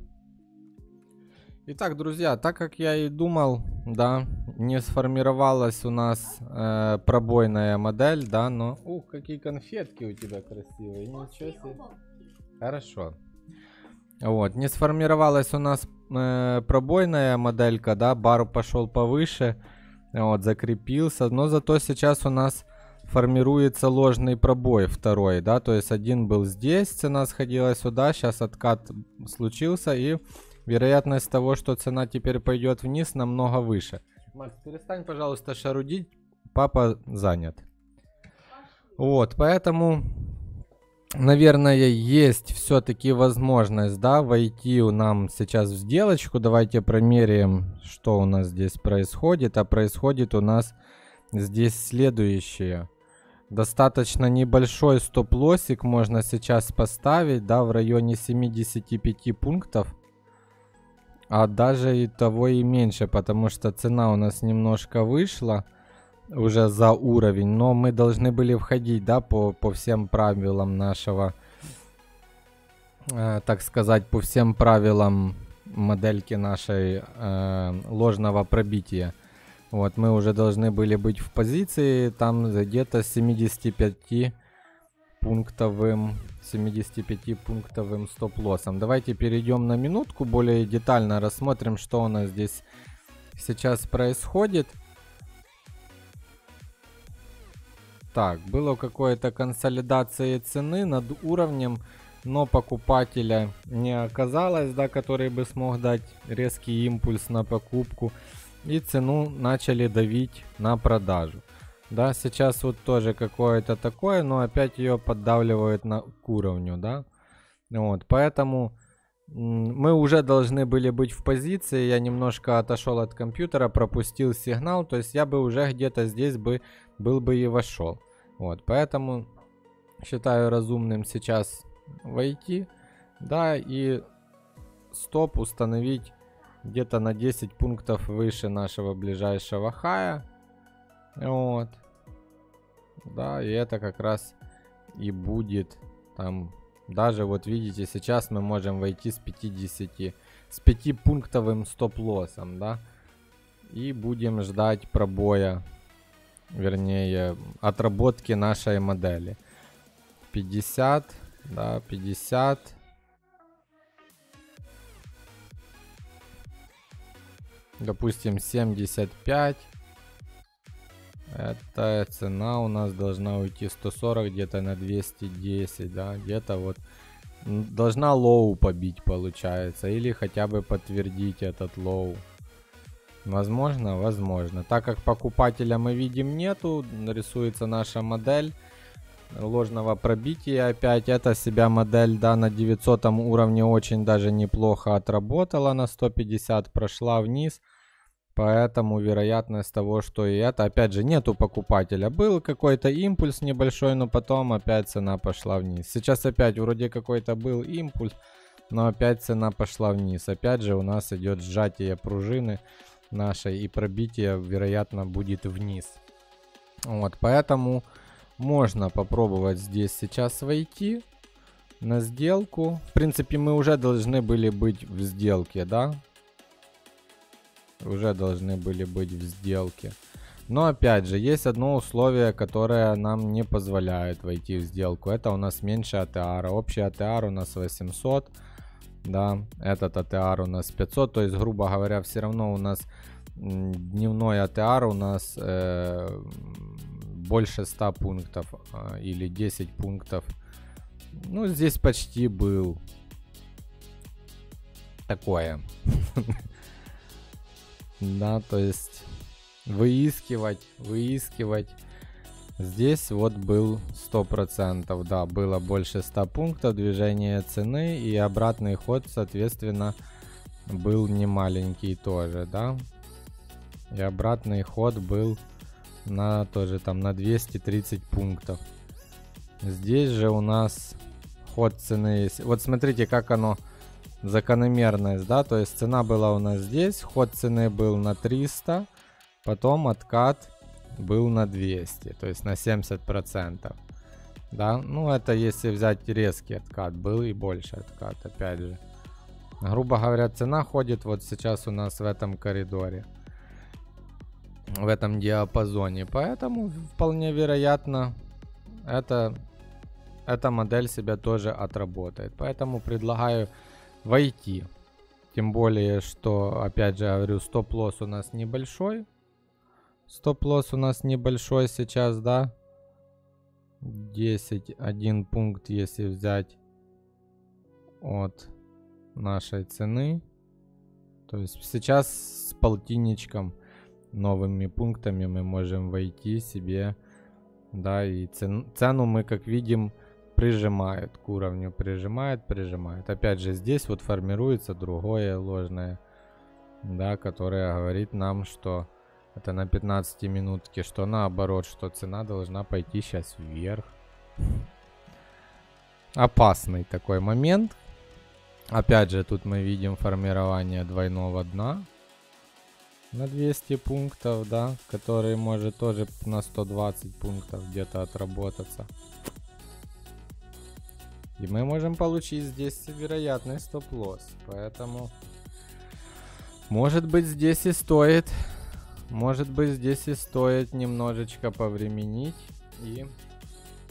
Итак, друзья, так как я и думал, да, не сформировалась у нас пробойная модель, да, но... Ух, какие конфетки у тебя красивые, ничего себе. Хорошо. Вот, не сформировалась у нас пробойная моделька, да, бар пошел повыше, вот, закрепился, но зато сейчас у нас формируется ложный пробой второй, да, то есть один был здесь, цена сходила сюда, сейчас откат случился, и вероятность того, что цена теперь пойдет вниз, намного выше. Макс, перестань, пожалуйста, шарудить, папа занят. Вот, поэтому... Наверное, есть все-таки возможность, да, войти нам сейчас в сделочку. Давайте промеряем, что у нас здесь происходит. А происходит у нас здесь следующее. Достаточно небольшой стоп-лоссик можно сейчас поставить, да, в районе 75 пунктов. А даже и того и меньше, потому что цена у нас немножко вышла уже за уровень, но мы должны были входить, да, по всем правилам нашего, так сказать, по всем правилам модельки нашей ложного пробития. Вот, мы уже должны были быть в позиции там где-то 75 пунктовым стоп-лоссом. Давайте перейдем на минутку, более детально рассмотрим, что у нас здесь сейчас происходит. Так, было какое-то консолидация цены над уровнем, но покупателя не оказалось, да, который бы смог дать резкий импульс на покупку. И цену начали давить на продажу. Да, сейчас вот тоже какое-то такое, но опять ее поддавливают к уровню, да. Вот, поэтому мы уже должны были быть в позиции. Я немножко отошел от компьютера, пропустил сигнал, то есть я бы уже где-то здесь бы был бы и вошел. Вот, поэтому считаю разумным сейчас войти, да, и стоп установить где-то на 10 пунктов выше нашего ближайшего хая. Вот, да, и это как раз и будет там. Даже вот видите, сейчас мы можем войти с 5-пунктовым стоп-лоссом, да, и будем ждать пробоя, вернее, отработки нашей модели. 50, да, 50. Допустим, 75. Эта цена у нас должна уйти 140 где-то на 210, да, где-то вот должна лоу побить, получается, или хотя бы подтвердить этот лоу. Возможно, возможно. Так как покупателя мы видим нету, рисуется наша модель ложного пробития опять. Это себя модель, да, на 900 уровне очень даже неплохо отработала, на 150 прошла вниз. Поэтому вероятность того, что и это, опять же, нету покупателя. Был какой-то импульс небольшой, но потом опять цена пошла вниз. Сейчас опять вроде какой-то был импульс, но опять цена пошла вниз. Опять же у нас идет сжатие пружины нашей, и пробитие, вероятно, будет вниз. Вот, поэтому можно попробовать здесь сейчас войти на сделку. В принципе, мы уже должны были быть в сделке, да? Уже должны были быть в сделке. Но опять же, есть одно условие, которое нам не позволяет войти в сделку. Это у нас меньше ATR. Общий ATR у нас 800, да, этот ATR у нас 500. То есть, грубо говоря, все равно у нас дневной ATR у нас больше 100 пунктов или 10 пунктов. Ну, здесь почти был такое. Да, то есть выискивать. Здесь вот был 100%, да, было больше 100 пунктов, движение цены и обратный ход, соответственно, был не маленький тоже, да. И обратный ход был на тоже там на 230 пунктов. Здесь же у нас ход цены есть. Вот смотрите, как оно, закономерность, да, то есть цена была у нас здесь, ход цены был на 300, потом откат был на 200, то есть на 70%, да, ну это если взять резкий откат, был и больше откат, опять же. Грубо говоря, цена ходит вот сейчас у нас в этом коридоре, в этом диапазоне, поэтому вполне вероятно эта модель себя тоже отработает, поэтому предлагаю войти. Тем более, что, опять же говорю, стоп-лосс у нас небольшой. Стоп-лосс у нас небольшой сейчас, да. 10-1 пункт, если взять от нашей цены. То есть сейчас с полтинничком новыми пунктами мы можем войти себе. Да, и цену мы, как видим, прижимает к уровню, прижимает. Опять же, здесь вот формируется другое ложное, да, которое говорит нам, что это на 15 минутке, что наоборот, что цена должна пойти сейчас вверх. Опасный такой момент. Опять же, тут мы видим формирование двойного дна на 200 пунктов, да, который может тоже на 120 пунктов где-то отработаться. И мы можем получить здесь вероятный стоп-лосс. Поэтому, может быть, здесь и стоит. Может быть, здесь и стоит немножечко повременить. И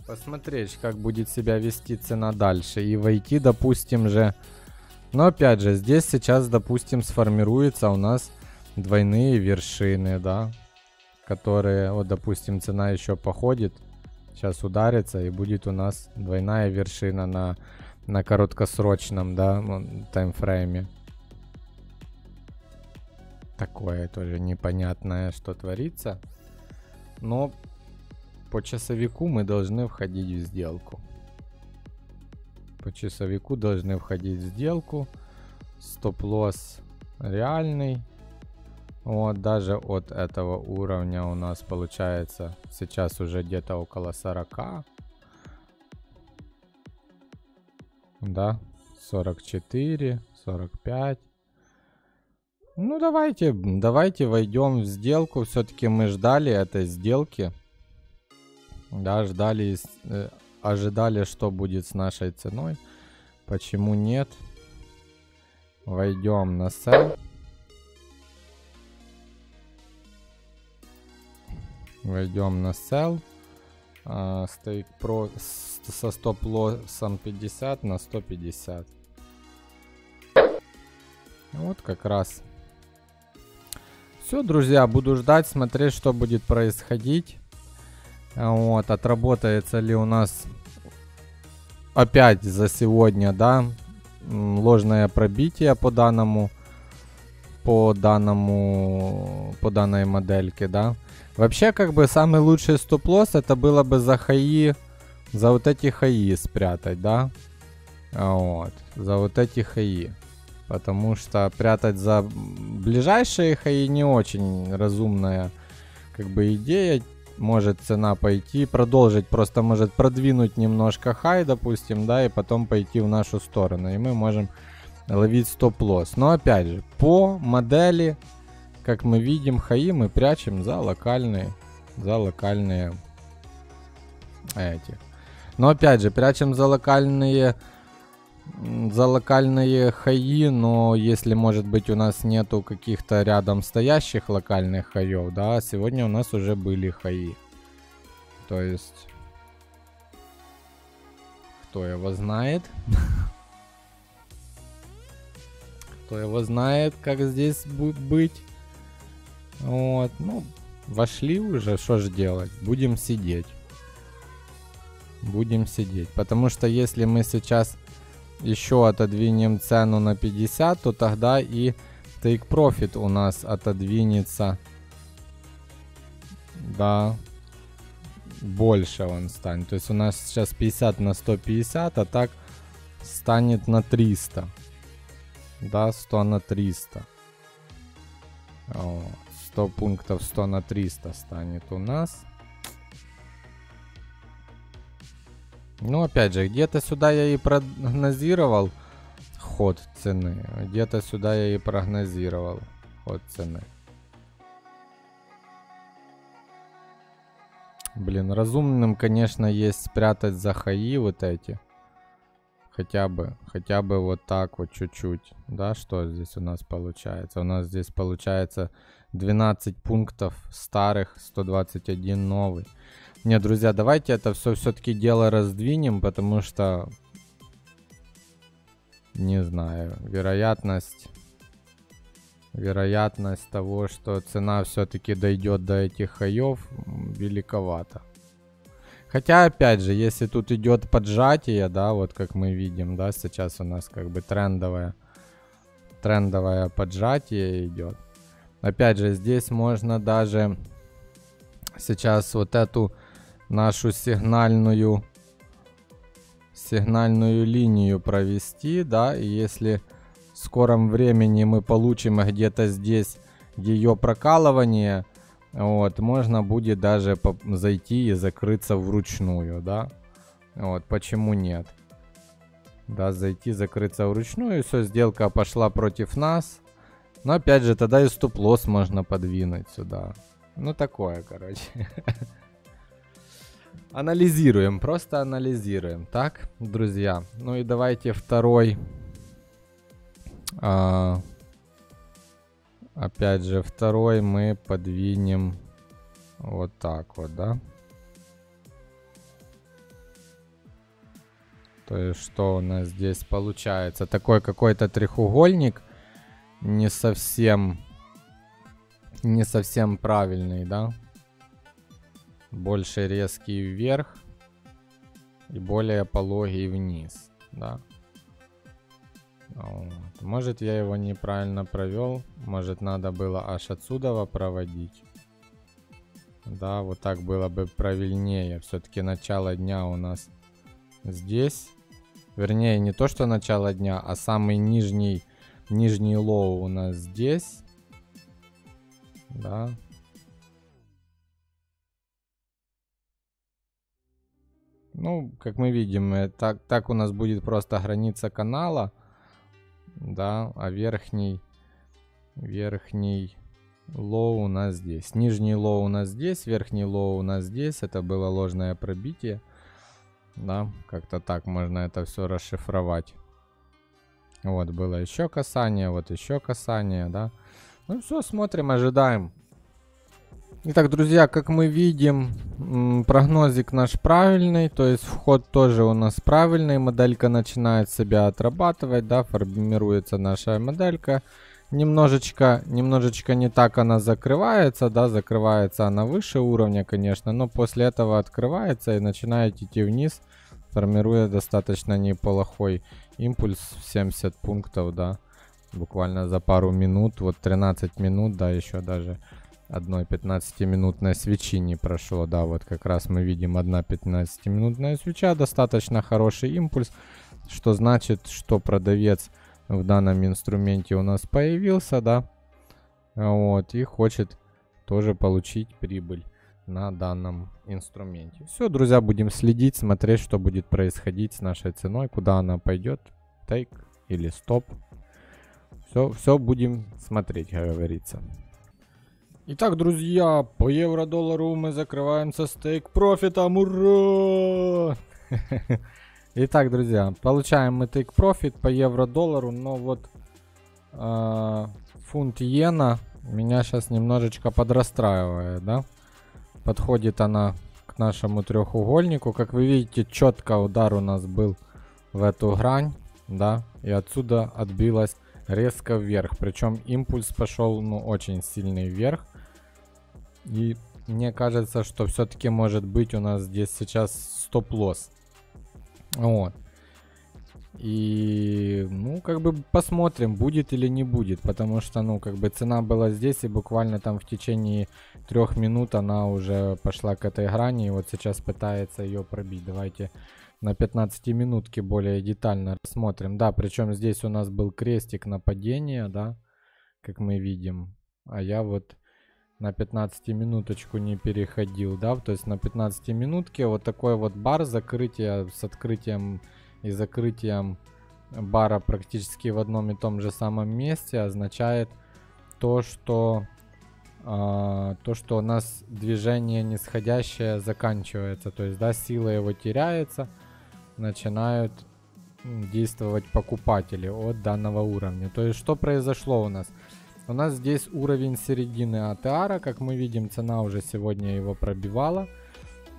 посмотреть, как будет себя вести цена дальше. И войти, допустим же. Но опять же, здесь сейчас, допустим, сформируются у нас двойные вершины, да. Которые, вот, допустим, цена еще походит. Сейчас ударится и будет у нас двойная вершина на короткосрочном, да, таймфрейме. Такое тоже непонятное, что творится. Но по часовику мы должны входить в сделку. По часовику должны входить в сделку. Стоп-лосс реальный. Вот даже от этого уровня у нас получается сейчас уже где-то около 40. Да, 44, 45. Ну давайте войдем в сделку. Все-таки мы ждали этой сделки. Да, ожидали, что будет с нашей ценой. Почему нет? Войдем на sell. Войдем на sell, стейк про со стоп-лоссом 50 на 150. Вот как раз. Все, друзья, буду ждать, смотреть, что будет происходить. Вот, отработается ли у нас опять за сегодня, да, ложное пробитие по данной модельке, да. Вообще, как бы, самый лучший стоп-лосс это было бы за хаи, за вот эти хаи спрятать, да? Вот, за вот эти хаи. Потому что прятать за ближайшие хаи не очень разумная, как бы, идея. Может цена пойти, продолжить, просто может продвинуть немножко хай, допустим, да, и потом пойти в нашу сторону. И мы можем ловить стоп-лосс. Но опять же, по модели... Как мы видим, хаи мы прячем за локальные эти. Но опять же, прячем за локальные за локальные хаи, но если, может быть, у нас нету каких-то рядом стоящих локальных хаев, да, сегодня у нас уже были хаи. То есть, кто его знает? Кто его знает, как здесь быть? Вот, ну, вошли уже, что же делать? Будем сидеть. Будем сидеть, потому что если мы сейчас еще отодвинем цену на 50, то тогда и take profit у нас отодвинется, да, больше он станет. То есть у нас сейчас 50 на 150, а так станет на 300, да, 100 на 300. 100 пунктов 100 на 300 станет у нас. Ну, опять же, где-то сюда я и прогнозировал ход цены. Где-то сюда я и прогнозировал ход цены. Блин, разумным, конечно, есть спрятать за хаи вот эти. Хотя бы вот так вот чуть-чуть. Да, что здесь у нас получается? У нас здесь получается 12 пунктов старых, 121 новый. Не, друзья, давайте это все все-таки дело раздвинем, потому что, не знаю, вероятность того, что цена все-таки дойдет до этих хаев, великовата. Хотя, опять же, если тут идет поджатие, да, вот как мы видим, да, сейчас у нас как бы трендовое поджатие идет. Опять же, здесь можно даже сейчас вот эту нашу сигнальную линию провести, да, и если в скором времени мы получим где-то здесь ее прокалывание, вот, можно будет даже зайти и закрыться вручную, да, вот, почему нет, да, зайти, закрыться вручную, все, сделка пошла против нас, но опять же, тогда и стоп-лосс можно подвинуть сюда. Ну, такое, короче. Анализируем, просто анализируем. Так, друзья. Ну и давайте второй мы подвинем вот так вот, да. То есть, что у нас здесь получается? Такой какой-то треугольник. Не совсем правильный, да? Больше резкий вверх и более пологий вниз, да? Вот. Может, я его неправильно провел, может, надо было аж отсюда проводить, да, вот так было бы правильнее. Все-таки начало дня у нас здесь, вернее, не то, что начало дня, а самый нижний лоу у нас здесь. Да. Ну, как мы видим, так у нас будет просто граница канала, да, а верхний лоу у нас здесь. Нижний лоу у нас здесь, верхний лоу у нас здесь. Это было ложное пробитие, да, как-то так можно это все расшифровать. Вот, было еще касание, вот еще касание, да. Ну все, смотрим, ожидаем. Итак, друзья, как мы видим, прогнозик наш правильный, то есть вход тоже у нас правильный, моделька начинает себя отрабатывать, да, формируется наша моделька. Немножечко не так она закрывается, да, закрывается она выше уровня, конечно, но после этого открывается и начинает идти вниз, формируя достаточно неплохой импульс в 70 пунктов, да. Буквально за пару минут, вот 13 минут, да, еще даже одной 15-минутной свечи не прошло, да, вот как раз мы видим одна 15-минутная свеча, достаточно хороший импульс, что значит, что продавец в данном инструменте у нас появился, да, вот, и хочет тоже получить прибыль на данном инструменте. Все, друзья, будем следить, смотреть, что будет происходить с нашей ценой, куда она пойдет, тейк или стоп. Все будем смотреть, как говорится. Итак, друзья, по евро-доллару мы закрываем со стейк-профитом. Ура! Итак, друзья, получаем мы take profit по евро-доллару, но вот фунт-иена меня сейчас немножечко подрастраивает, да? Подходит она к нашему треугольнику. Как вы видите, четко удар у нас был в эту грань, да? И отсюда отбилась резко вверх. Причем импульс пошел, ну, очень сильный вверх. И мне кажется, что все-таки может быть у нас здесь сейчас стоп-лосс. Вот. И, ну, как бы посмотрим, будет или не будет. Потому что, ну, как бы цена была здесь, и буквально там в течение 3 минут она уже пошла к этой грани. И вот сейчас пытается ее пробить. Давайте на 15-минутке более детально рассмотрим. Да, причем здесь у нас был крестик нападения, да, как мы видим. А я вот на 15-минуточку не переходил, да, то есть на 15-минутке вот такой вот бар закрытия с открытием и закрытием бара практически в одном и том же самом месте означает то, что у нас движение нисходящее заканчивается, то есть, да, сила его теряется, начинают действовать покупатели от данного уровня. То есть что произошло у нас? У нас здесь уровень середины ATR, как мы видим, цена уже сегодня его пробивала.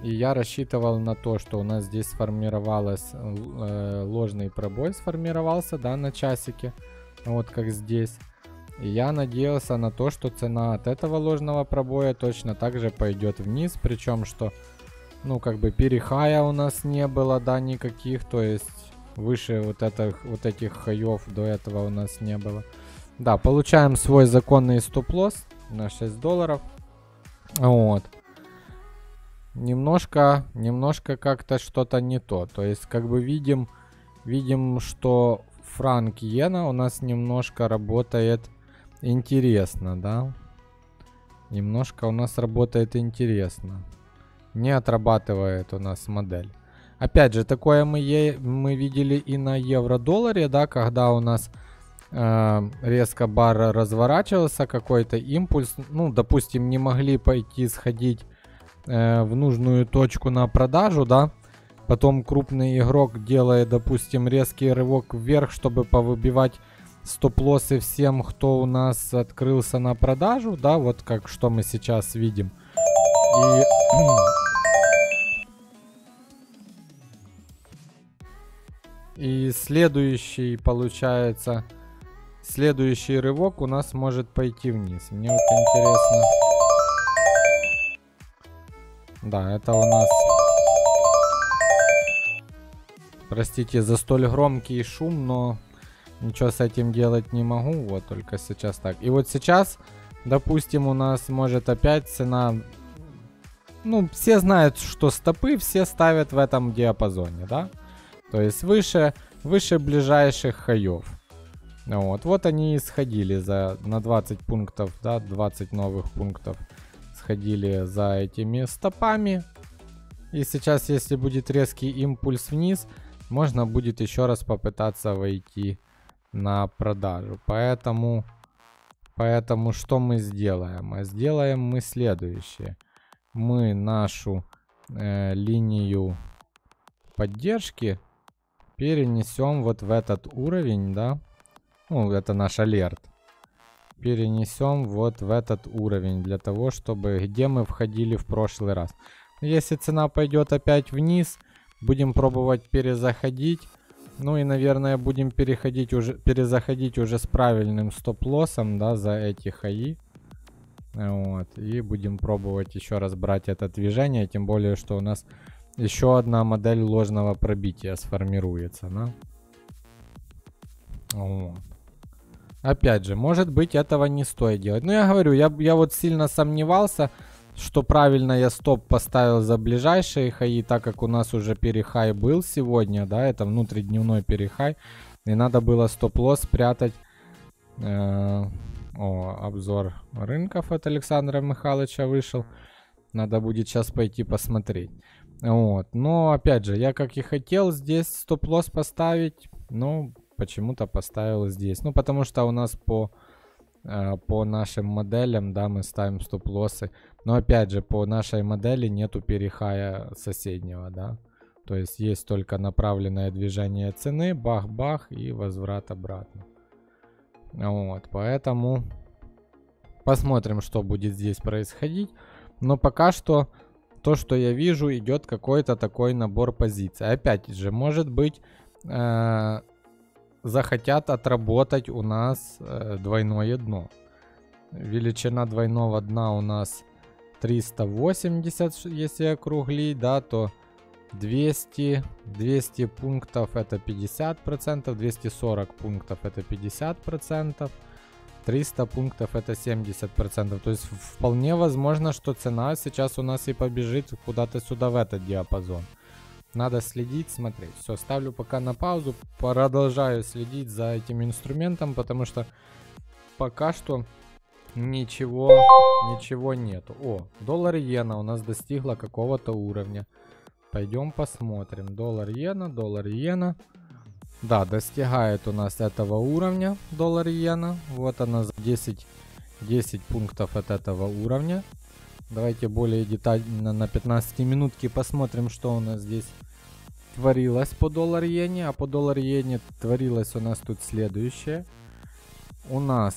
И я рассчитывал на то, что у нас здесь сформировалось ложный пробой, сформировался, да, на часике, вот как здесь. И я надеялся на то, что цена от этого ложного пробоя точно так же пойдет вниз, причем что, ну, как бы перехая у нас не было, да, никаких, то есть выше вот этих хаев до этого у нас не было. Да, получаем свой законный стоп-лосс на 6 долларов. Вот. Немножко как-то что-то не то. То есть, как бы видим, что франк-иена у нас немножко работает интересно, да? Немножко у нас работает интересно. Не отрабатывает у нас модель. Опять же, такое мы видели и на евро-долларе, да, когда у нас резко бар разворачивался, какой-то импульс, ну, допустим, не могли пойти сходить в нужную точку на продажу, да, потом крупный игрок делает, допустим, резкий рывок вверх, чтобы повыбивать стоп-лоссы всем, кто у нас открылся на продажу, да, вот как что мы сейчас видим. И следующий, получается, следующий рывок у нас может пойти вниз. Мне вот интересно. Да, это у нас... Простите за столь громкий шум, но ничего с этим делать не могу. Вот только сейчас так. И вот сейчас, допустим, у нас может опять цена... Ну, все знают, что стопы все ставят в этом диапазоне, да? То есть выше ближайших хаев. Вот они и сходили на 20 пунктов, да, 20 новых пунктов сходили за этими стопами. И сейчас, если будет резкий импульс вниз, можно будет еще раз попытаться войти на продажу. Поэтому что мы сделаем? А сделаем мы следующее. Мы нашу линию поддержки перенесем вот в этот уровень, да. Ну, это наш алерт. Перенесем вот в этот уровень для того, чтобы где мы входили в прошлый раз. Если цена пойдет опять вниз, будем пробовать перезаходить. Ну и, наверное, будем перезаходить уже с правильным стоп-лоссом, да, за эти хаи. Вот. И будем пробовать еще раз брать это движение. Тем более, что у нас еще одна модель ложного пробития сформируется, да? Вот. Опять же, может быть, этого не стоит делать. Но я говорю, я вот сильно сомневался, что правильно я стоп поставил за ближайшие хаи, так как у нас уже перехай был сегодня, да, это внутридневной перехай. И надо было стоп-лосс спрятать. Обзор рынков от Александра Михайловича вышел. Надо будет сейчас пойти посмотреть. Вот, но опять же, я как и хотел здесь стоп-лосс поставить, но... Почему-то поставил здесь. Ну, потому что у нас по нашим моделям, да, мы ставим стоп-лоссы. Но опять же, по нашей модели нету перехая соседнего, да. То есть есть только направленное движение цены, бах-бах и возврат обратно. Вот, поэтому посмотрим, что будет здесь происходить. Но пока что то, что я вижу, идет какой-то такой набор позиций. Опять же, может быть, захотят отработать у нас двойное дно. Величина двойного дна у нас 380, если округлить, да, то 200 пунктов это 50%, 240 пунктов это 50%, 300 пунктов это 70%. То есть вполне возможно, что цена сейчас у нас и побежит куда-то сюда в этот диапазон. Надо следить, смотреть. Все, ставлю пока на паузу, продолжаю следить за этим инструментом, потому что пока что ничего нету. О, доллар-иена у нас достигла какого-то уровня. Пойдем посмотрим. Доллар-иена. Да, достигает у нас этого уровня доллар-иена. Вот она, 10 пунктов от этого уровня. Давайте более детально на 15 минутке посмотрим, что у нас здесь творилось по доллар-иене. А по доллар-иене творилось у нас тут следующее. У нас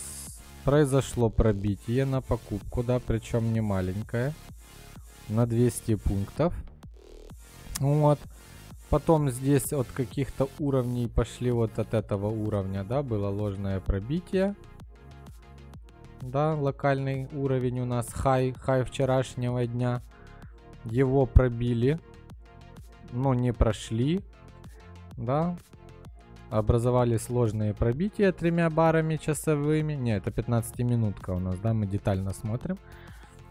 произошло пробитие на покупку, да, причем не маленькое, на 200 пунктов. Вот. Потом здесь от каких-то уровней пошли, вот от этого уровня, да, было ложное пробитие. Да, локальный уровень у нас хай вчерашнего дня. Его пробили, но не прошли. Да. Образовались ложные пробития 3 барами часовыми. Не, это 15-минутка у нас, да, мы детально смотрим.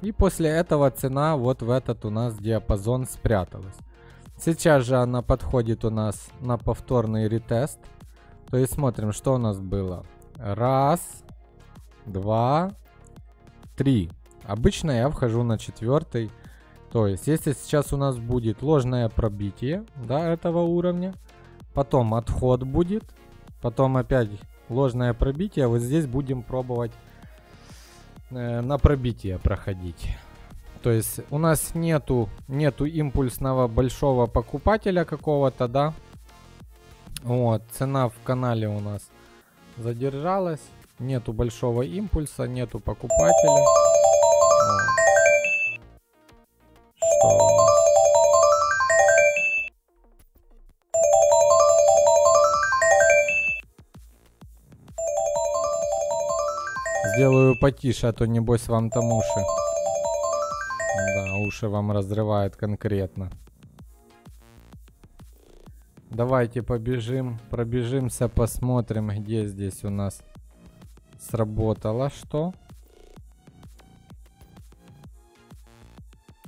И после этого цена вот в этот у нас диапазон спряталась. Сейчас же она подходит у нас на повторный ретест. То есть смотрим, что у нас было. 1, 2, 3. Обычно я вхожу на 4. То есть если сейчас у нас будет ложное пробитие, да, этого уровня, потом отход будет, потом опять ложное пробитие, вот здесь будем пробовать на пробитие проходить. То есть у нас нету импульсного большого покупателя какого-то, да. Вот, цена в канале у нас задержалась. Нету большого импульса, нету покупателя. Что у нас? Сделаю потише, а то небось вам там уши. Да, уши вам разрывает конкретно. Давайте пробежимся, посмотрим, где здесь у нас сработало что.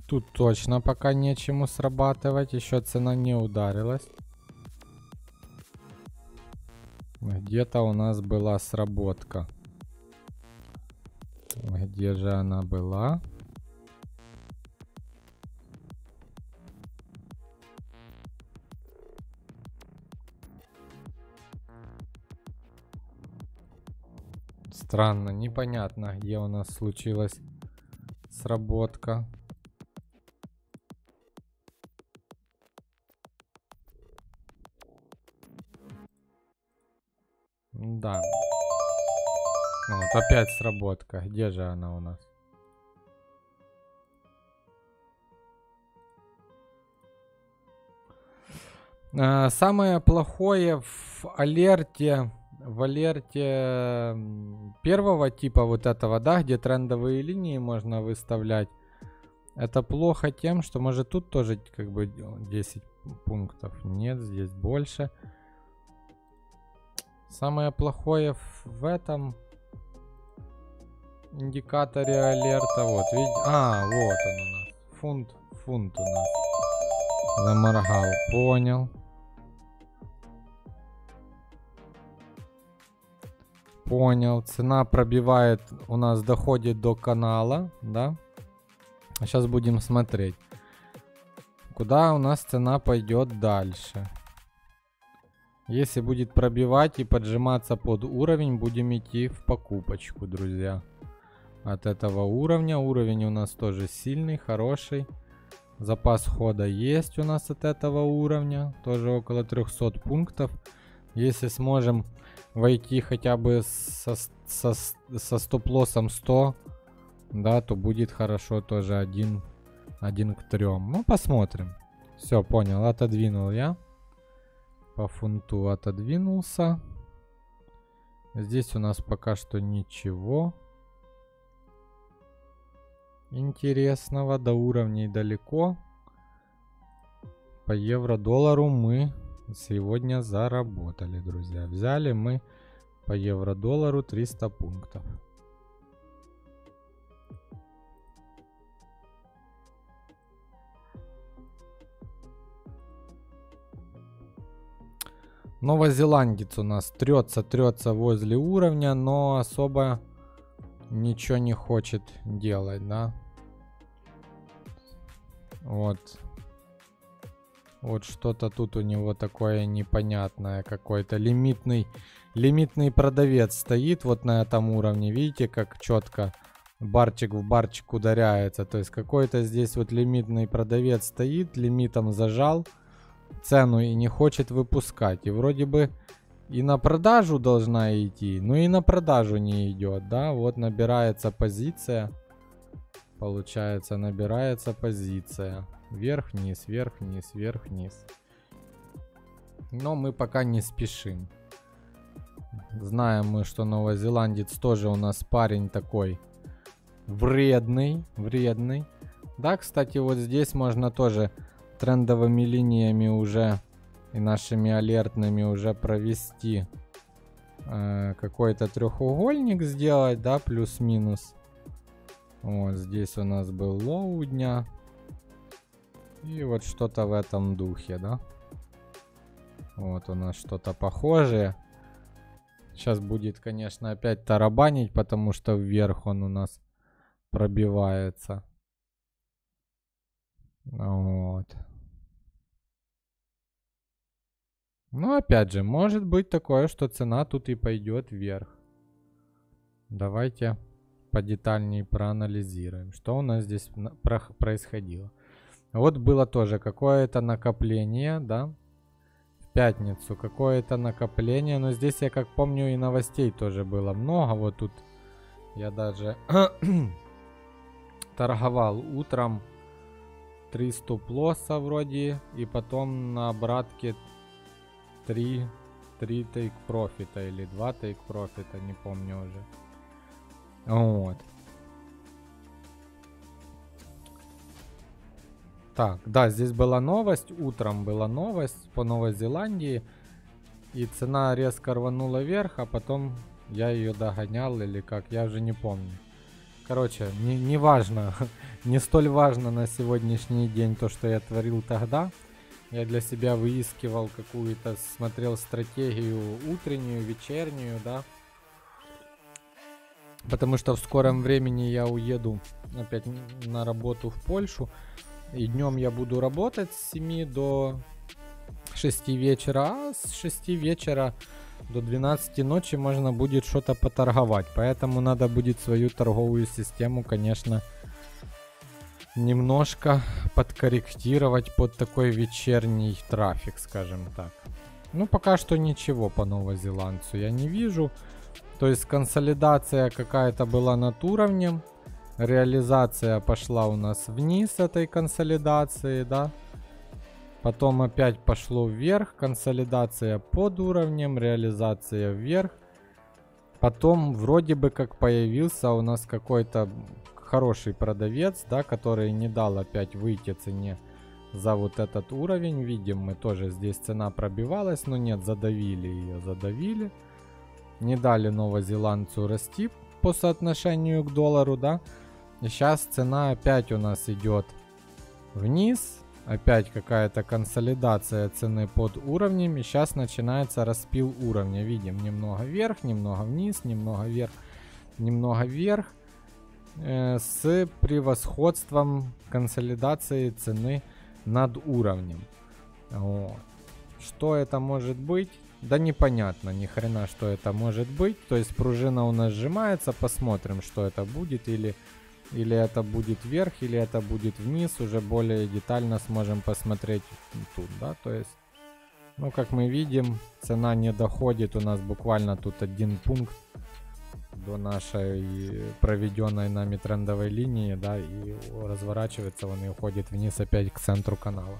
Тут точно пока нечему срабатывать, еще цена не ударилась. Где-то у нас была сработка. Где же она была? Странно, непонятно, где у нас случилась сработка. Да. Вот опять сработка. Где же она у нас? Самое плохое в алерте первого типа вот этого, да, где трендовые линии можно выставлять, это плохо тем, что может тут тоже как бы 10 пунктов. Нет, здесь больше. Самое плохое в этом индикаторе алерта, вот, видите? А, вот он у нас. Фунт у нас. Заморгал, понял. Понял, цена пробивает, у нас доходит до канала, да. Сейчас будем смотреть, куда у нас цена пойдет дальше. Если будет пробивать и поджиматься под уровень, будем идти в покупочку, друзья. От этого уровня, уровень у нас тоже сильный, хороший. Запас хода есть у нас от этого уровня, тоже около 300 пунктов. Если сможем войти хотя бы со стоп-лоссом 100, да, то будет хорошо, тоже 1 к 3. Ну, посмотрим. Все, понял, отодвинул я. По фунту отодвинулся. Здесь у нас пока что ничего интересного. До уровней далеко. По евро-доллару мы сегодня заработали, друзья. Взяли мы по евро-доллару 300 пунктов. Новозеландец у нас трется возле уровня, но особо ничего не хочет делать, да. Вот. Вот что-то тут у него такое непонятное, какой-то лимитный продавец стоит вот на этом уровне. Видите, как четко барчик в барчик ударяется. То есть какой-то здесь вот лимитный продавец стоит, лимитом зажал цену и не хочет выпускать. И вроде бы и на продажу должна идти, но и на продажу не идет, да. Вот набирается позиция. Получается, набирается позиция. Вверх-вниз, вверх-вниз, вверх-вниз. Но мы пока не спешим. Знаем мы, что новозеландец тоже у нас парень такой вредный. Да, кстати, вот здесь можно тоже трендовыми линиями уже и нашими алертными уже провести какой-то треугольник сделать, да, плюс-минус. Вот здесь у нас был лоу дня. И вот что-то в этом духе, да. Вот у нас что-то похожее. Сейчас будет, конечно, опять тарабанить, потому что вверх он у нас пробивается. Вот. Ну, опять же, может быть такое, что цена тут и пойдет вверх. Давайте подетальнее проанализируем, что у нас здесь происходило. Вот было тоже какое-то накопление, да, в пятницу какое-то накопление. Но здесь, я как помню, и новостей тоже было много. Вот тут я даже торговал утром. 3 стоп-лосса вроде, и потом на обратке 3 тейк-профита или 2 тейк-профита, не помню уже. Вот. Так, да, здесь была новость, утром была новость по Новой Зеландии, и цена резко рванула вверх, а потом я ее догонял или как, я уже не помню. Короче, не важно, не столь важно на сегодняшний день то, что я творил тогда. Я для себя выискивал какую-то, смотрел стратегию утреннюю, вечернюю, да. Потому что в скором времени я уеду опять на работу в Польшу. И днем я буду работать с 7 до 6 вечера, а с 6 вечера до 12 ночи можно будет что-то поторговать. Поэтому надо будет свою торговую систему, конечно, немножко подкорректировать под такой вечерний трафик, скажем так. Ну, пока что ничего по новозеландцу я не вижу. То есть консолидация какая-то была над уровнем. Реализация пошла у нас вниз этой консолидации, да. Потом опять пошло вверх, консолидация под уровнем, реализация вверх. Потом вроде бы как появился у нас какой-то хороший продавец, да, который не дал опять выйти цене за вот этот уровень. Видим мы тоже, здесь цена пробивалась, но нет, задавили ее, задавили. Не дали новозеландцу расти по соотношению к доллару, да. И сейчас цена опять у нас идет вниз. Опять какая-то консолидация цены под уровнем. И сейчас начинается распил уровня. Видим, немного вверх, немного вниз, немного вверх, немного вверх. С превосходством консолидации цены над уровнем. Вот. Что это может быть? Да непонятно, ни хрена, что это может быть. То есть пружина у нас сжимается. Посмотрим, что это будет. Или Или это будет вверх, или это будет вниз. Уже более детально сможем посмотреть тут, да, то есть. Ну, как мы видим, цена не доходит у нас буквально тут 1 пункт до нашей проведенной нами трендовой линии, да, и разворачивается он и уходит вниз опять к центру канала.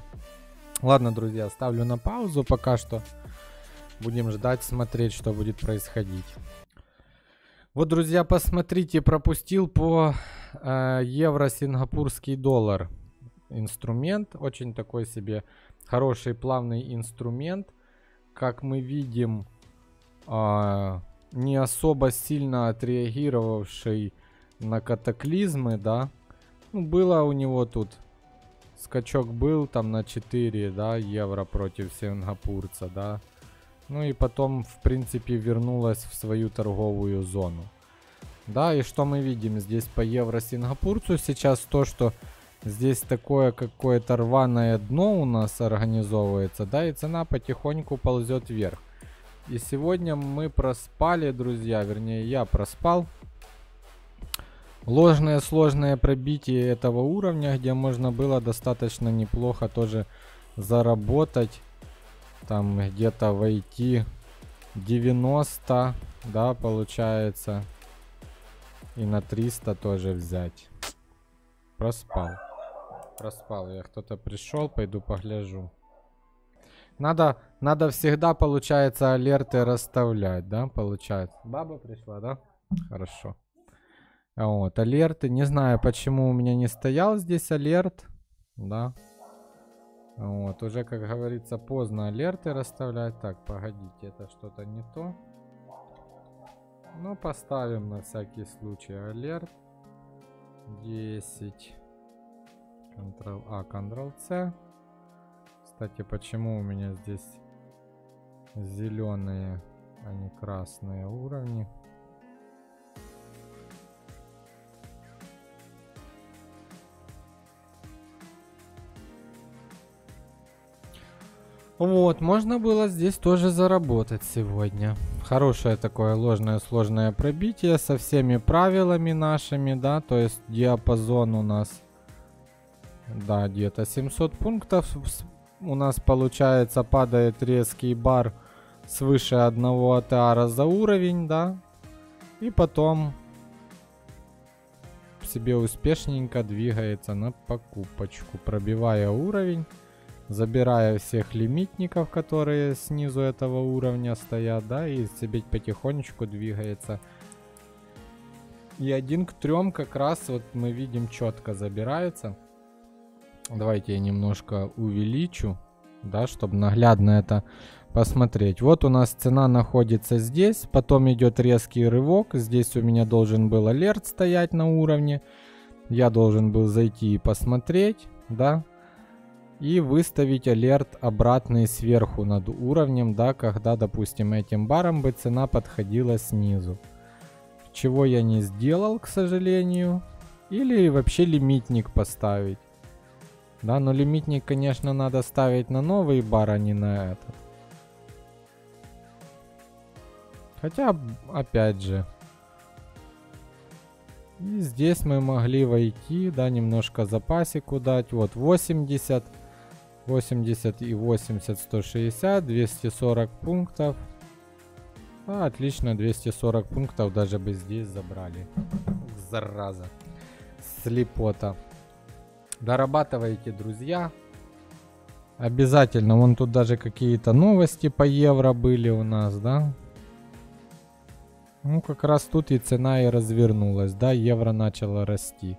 Ладно, друзья, ставлю на паузу пока что. Будем ждать, смотреть, что будет происходить. Вот, друзья, посмотрите, пропустил по евро-сингапурский доллар инструмент. Очень такой себе хороший плавный инструмент. Как мы видим, не особо сильно отреагировавший на катаклизмы, да. Ну, было у него тут скачок был там на 4, да, евро против сингапурца, да. Ну и потом, в принципе, вернулась в свою торговую зону. Да, и что мы видим здесь по евро-сингапурцу? Сейчас то, что здесь такое какое-то рваное дно у нас организовывается, да, и цена потихоньку ползет вверх. И сегодня мы проспали, друзья, вернее, я проспал ложное сложное пробитие этого уровня, где можно было достаточно неплохо тоже заработать. Там где-то войти 90, да, получается. И на 300 тоже взять. Проспал. Проспал я. Кто-то пришел, пойду погляжу. Надо всегда, получается, алерты расставлять, да, получается. Баба пришла, да? Хорошо. Вот, алерты. Не знаю, почему у меня не стоял здесь алерт, да. Вот, уже, как говорится, поздно алерты расставлять. Так, погодите, это что-то не то. Ну, поставим на всякий случай алерт. 10. Ctrl-A, Ctrl-C. Кстати, почему у меня здесь зеленые, а не красные уровни? Вот, можно было здесь тоже заработать сегодня. Хорошее такое ложное сложное пробитие со всеми правилами нашими, да, то есть диапазон у нас, да, где-то 700 пунктов. У нас, получается, падает резкий бар свыше 1 ATR за уровень, да, и потом себе успешненько двигается на покупочку, пробивая уровень. Забирая всех лимитников, которые снизу этого уровня стоят, да, и себе потихонечку двигается. И 1 к 3 как раз вот мы видим четко забирается. Давайте я немножко увеличу, да, чтобы наглядно это посмотреть. Вот у нас цена находится здесь, потом идет резкий рывок. Здесь у меня должен был алерт стоять на уровне. Я должен был зайти и посмотреть, да. И выставить алерт обратный сверху над уровнем, да, когда, допустим, этим баром бы цена подходила снизу. Чего я не сделал, к сожалению. Или вообще лимитник поставить. Да, но лимитник, конечно, надо ставить на новый бар, а не на этот. Хотя, опять же. И здесь мы могли войти, да, немножко запасику дать. Вот 80. 80 и 80, 160, 240 пунктов. А, отлично, 240 пунктов даже бы здесь забрали. Зараза. Слепота. Дорабатывайте, друзья. Обязательно. Вон тут даже какие-то новости по евро были у нас, да. Ну, как раз тут и цена и развернулась, да, евро начало расти.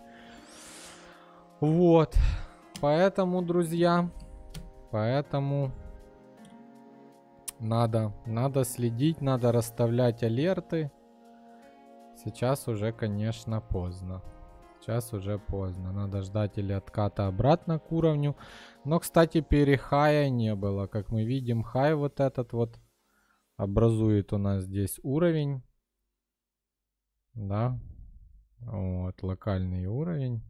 Вот. Поэтому, друзья, поэтому надо следить, надо расставлять алерты. Сейчас уже, конечно, поздно. Сейчас уже поздно. Надо ждать или отката обратно к уровню. Но, кстати, перехая не было. Как мы видим, хай вот этот вот образует у нас здесь уровень. Да, вот локальный уровень.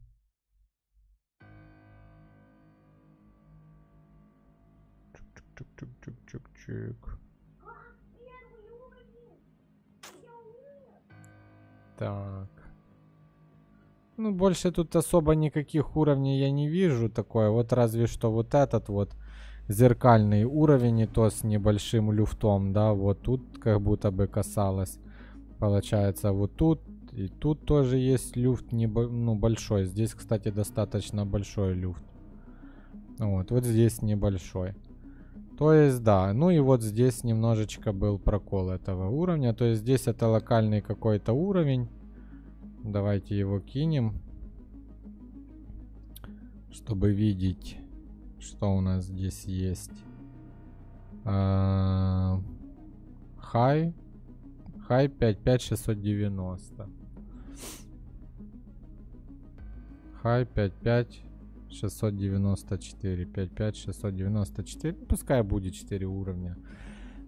Чик-чик-чик-чик-чик-чик. Так. Ну, больше тут особо никаких уровней я не вижу такое. Вот разве что вот этот вот зеркальный уровень, и то с небольшим люфтом, да. Вот тут как будто бы касалось. Получается, вот тут. И тут тоже есть люфт большой. Здесь, кстати, достаточно большой люфт. Вот, вот здесь небольшой. То есть, да. Ну и вот здесь немножечко был прокол этого уровня. То есть здесь это локальный какой-то уровень. Давайте его кинем, чтобы видеть, что у нас здесь есть. Хай 55690. Хай 55694. 55694. Пускай будет 4 уровня.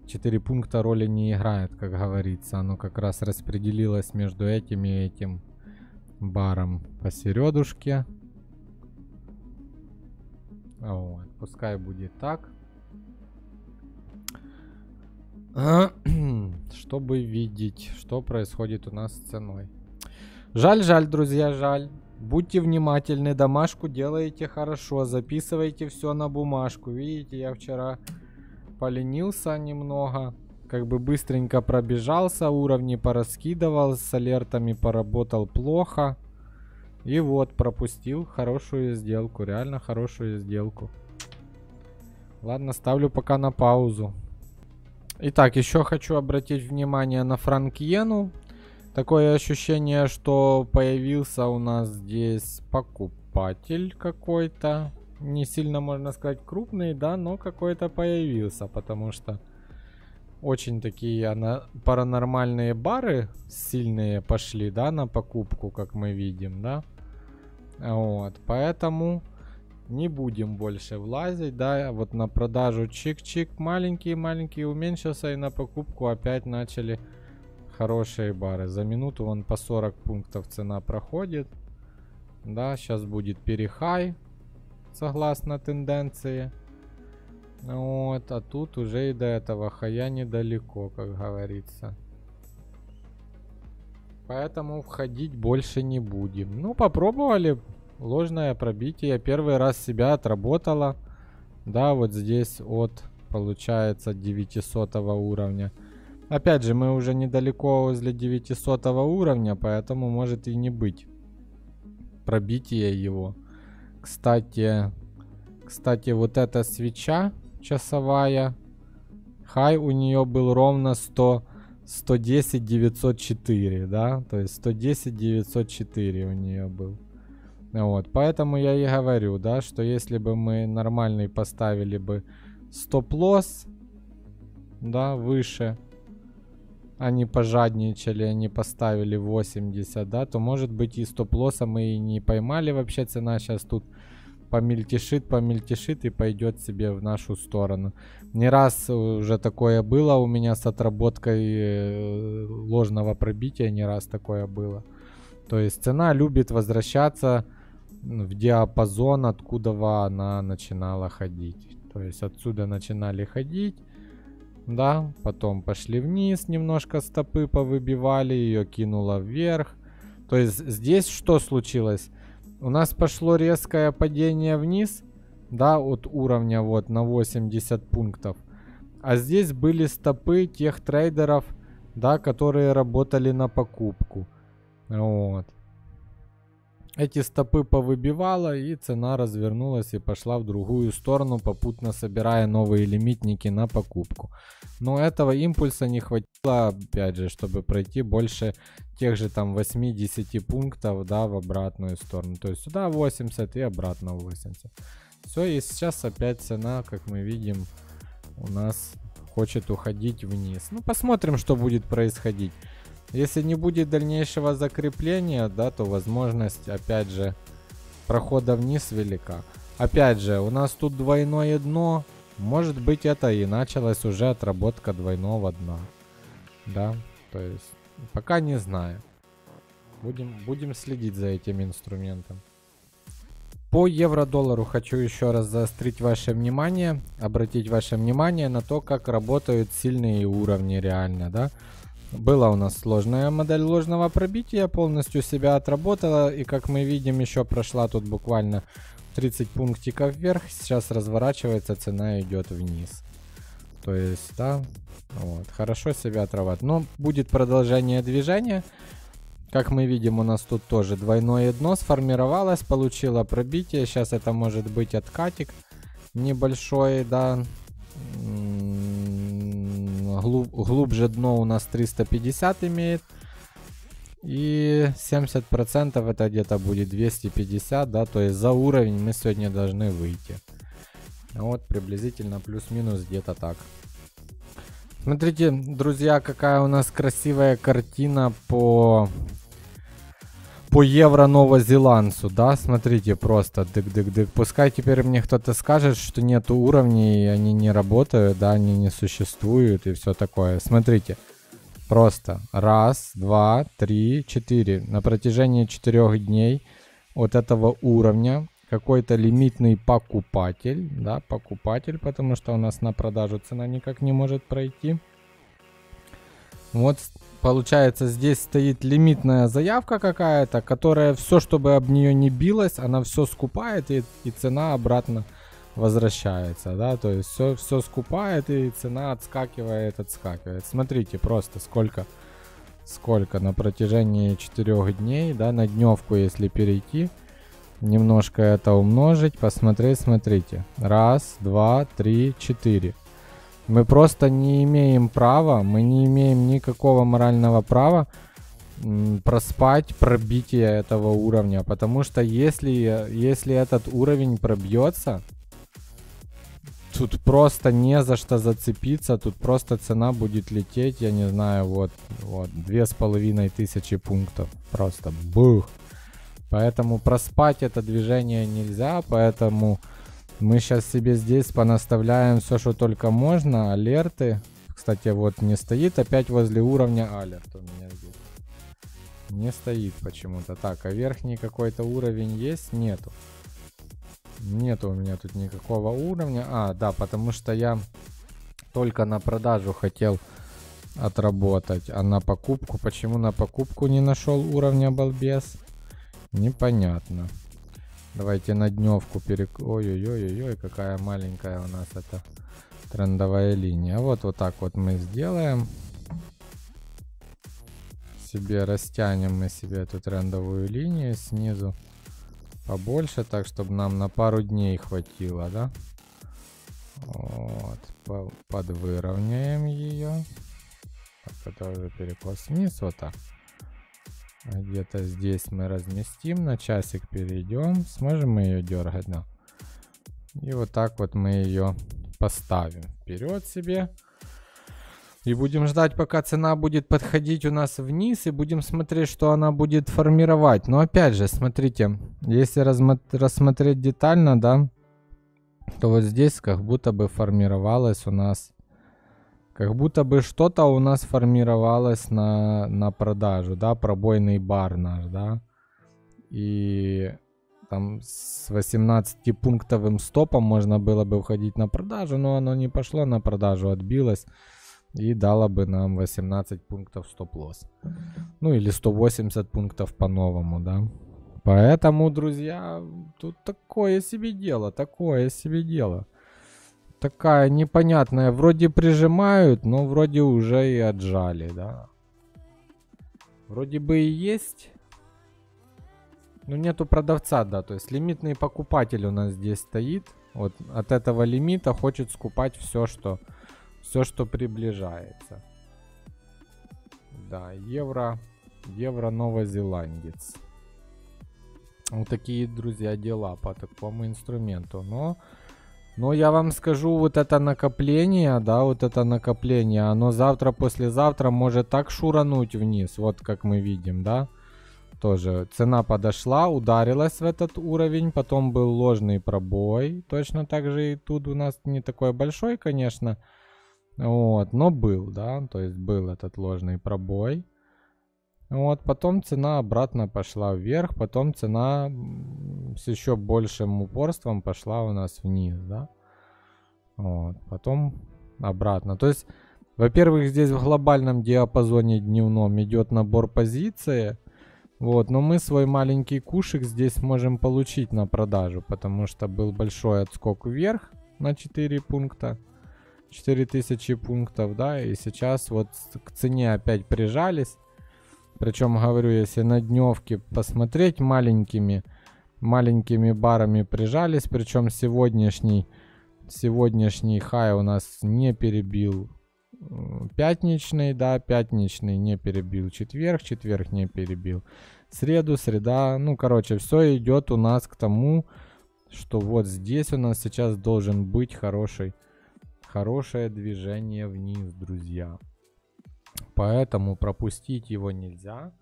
4 пункта роли не играет, как говорится. Оно как раз распределилось между этим и этим баром посередушке. Вот, пускай будет так. Чтобы видеть, что происходит у нас с ценой. Жаль, друзья, жаль. Будьте внимательны, домашку делаете хорошо, записывайте все на бумажку. Видите, я вчера поленился немного, как бы быстренько пробежался, уровни пораскидывал, с алертами поработал плохо. И вот, пропустил хорошую сделку, реально хорошую сделку. Ладно, ставлю пока на паузу. Итак, еще хочу обратить внимание на франк-иену. Такое ощущение, что появился у нас здесь покупатель какой-то. Не сильно, можно сказать, крупный, да, но какой-то появился. Потому что очень такие паранормальные бары сильные пошли, да, на покупку, как мы видим, да. Вот, поэтому... Не будем больше влазить, да, вот на продажу чик-чик, маленький-маленький уменьшился, и на покупку опять начали хорошие бары. За минуту вон по 40 пунктов цена проходит, да, сейчас будет перехай, согласно тенденции, вот, а тут уже и до этого хая недалеко, как говорится. Поэтому входить больше не будем. Ну, попробовали. Ложное пробитие. Первый раз себя отработала. Да, вот здесь от, получается, 900 уровня. Опять же, мы уже недалеко возле 900 уровня, поэтому может и не быть пробитие его. Кстати, вот эта свеча часовая. Хай у нее был ровно 110 904, да? То есть 110 904 у нее был. Вот, поэтому я и говорю, да, что если бы мы нормальный поставили бы стоп-лосс, да, выше, они пожадничали, они поставили 80, да, то может быть и стоп-лосса мы и не поймали вообще, цена сейчас тут помельтешит и пойдет себе в нашу сторону. Не раз уже такое было у меня с отработкой ложного пробития, не раз такое было. То есть цена любит возвращаться в диапазон, откуда она начинала ходить. То есть отсюда начинали ходить, да, потом пошли вниз, немножко стопы повыбивали, ее кинуло вверх. То есть здесь что случилось? У нас пошло резкое падение вниз, да, от уровня вот на 80 пунктов. А здесь были стопы тех трейдеров, да, которые работали на покупку. Вот. Эти стопы повыбивала, и цена развернулась и пошла в другую сторону, попутно собирая новые лимитники на покупку. Но этого импульса не хватило, опять же, чтобы пройти больше тех же там 80 пунктов, да, в обратную сторону. То есть сюда 80 и обратно 80. Все, и сейчас опять цена, как мы видим, у нас хочет уходить вниз. Ну, посмотрим, что будет происходить. Если не будет дальнейшего закрепления, да, то возможность, опять же, прохода вниз велика. Опять же, у нас тут двойное дно. Может быть, это и началась уже отработка двойного дна. Да, то есть, пока не знаю. Будем следить за этим инструментом. По евро-доллару хочу еще раз заострить ваше внимание, обратить ваше внимание на то, как работают сильные уровни реально, да. Была у нас сложная модель ложного пробития, полностью себя отработала, и как мы видим, еще прошла тут буквально 30 пунктиков вверх, сейчас разворачивается, цена идет вниз. То есть, да, вот, хорошо себя отрабатывает. Но будет продолжение движения. Как мы видим, у нас тут тоже двойное дно сформировалось, получило пробитие. Сейчас это может быть откатик небольшой, да. Глубже дно у нас 350 имеет. И 70% это где-то будет 250, да. То есть за уровень мы сегодня должны выйти. Вот приблизительно плюс-минус где-то так. Смотрите, друзья, какая у нас красивая картина по евро-новозеландцу, да, смотрите, просто дык-дык-дык. Пускай теперь мне кто-то скажет, что нету уровней, они не работают, да, они не существуют и все такое. Смотрите, просто раз, два, три, четыре. На протяжении 4 дней от этого уровня какой-то лимитный покупатель, да, покупатель, потому что у нас на продажу цена никак не может пройти. Вот, получается, здесь стоит лимитная заявка какая-то, которая все, чтобы об нее не билось, она все скупает, и цена обратно возвращается, да, то есть все скупает, и цена отскакивает. Смотрите просто, сколько на протяжении 4 дней, да, на дневку, если перейти, немножко это умножить, посмотреть, смотрите. Раз, два, три, 4. Мы просто не имеем права, мы не имеем никакого морального права проспать пробитие этого уровня. Потому что если этот уровень пробьется, тут просто не за что зацепиться, тут просто цена будет лететь, я не знаю, вот 2500 пунктов. Просто бух. Поэтому проспать это движение нельзя, поэтому мы сейчас себе здесь понаставляем все, что только можно, алерты. Кстати, вот не стоит, опять возле уровня алерт у меня здесь. Не стоит почему-то. Так, а верхний какой-то уровень есть? Нету. Нету у меня тут никакого уровня. А, да, потому что я только на продажу хотел отработать, а на покупку, почему на покупку не нашел уровня, балбес? Непонятно. Давайте на дневку Ой-ой-ой-ой, какая маленькая у нас эта трендовая линия. Вот так вот мы сделаем. Себе растянем мы себе эту трендовую линию снизу побольше, так, чтобы нам на пару дней хватило, да? Вот. Подвыровняем ее. Так, это уже перекос вниз, вот так. Где-то здесь мы разместим, на часик перейдем, сможем мы ее дергать, да. И вот так вот мы ее поставим вперед себе. И будем ждать, пока цена будет подходить у нас вниз, и будем смотреть, что она будет формировать. Но опять же, смотрите, если рассмотреть детально, да, то вот здесь как будто бы формировалась у нас... Как будто бы что-то у нас формировалось на продажу, да, пробойный бар наш, да. И там с 18-пунктовым стопом можно было бы входить на продажу, но оно не пошло на продажу, отбилось и дало бы нам 18 пунктов стоп-лосс. Ну или 180 пунктов по-новому, да. Поэтому, друзья, тут такое себе дело. Такая непонятная, вроде прижимают, но вроде уже и отжали, да. Вроде бы и есть, но нету продавца, да, то есть лимитный покупатель у нас здесь стоит. Вот от этого лимита хочет скупать все, что приближается. Да, евро-новозеландец. Вот такие, друзья, дела по такому инструменту, но я вам скажу, вот это накопление, да, оно завтра-послезавтра может так шурануть вниз, вот как мы видим, да. Тоже цена подошла, ударилась в этот уровень, потом был ложный пробой. Точно так же и тут у нас не такой большой, конечно, вот, но был, да, то есть был этот ложный пробой. Вот, потом цена обратно пошла вверх, потом цена с еще большим упорством пошла у нас вниз, да. Вот, потом обратно. То есть Во-первых, здесь в глобальном диапазоне дневном идет набор позиции. Вот, но мы свой маленький кушик здесь можем получить на продажу, потому что был большой отскок вверх на 4 пункта, 4000 пунктов, да, и сейчас вот к цене опять прижались. Причем, говорю, если на дневке посмотреть, маленькими барами прижались, причем сегодняшний хай у нас не перебил пятничный, да, пятничный не перебил четверг, четверг не перебил среду, среда, ну, короче, все идет у нас к тому, что вот здесь у нас сейчас должен быть хорошее движение вниз, друзья. Поэтому пропустить его нельзя.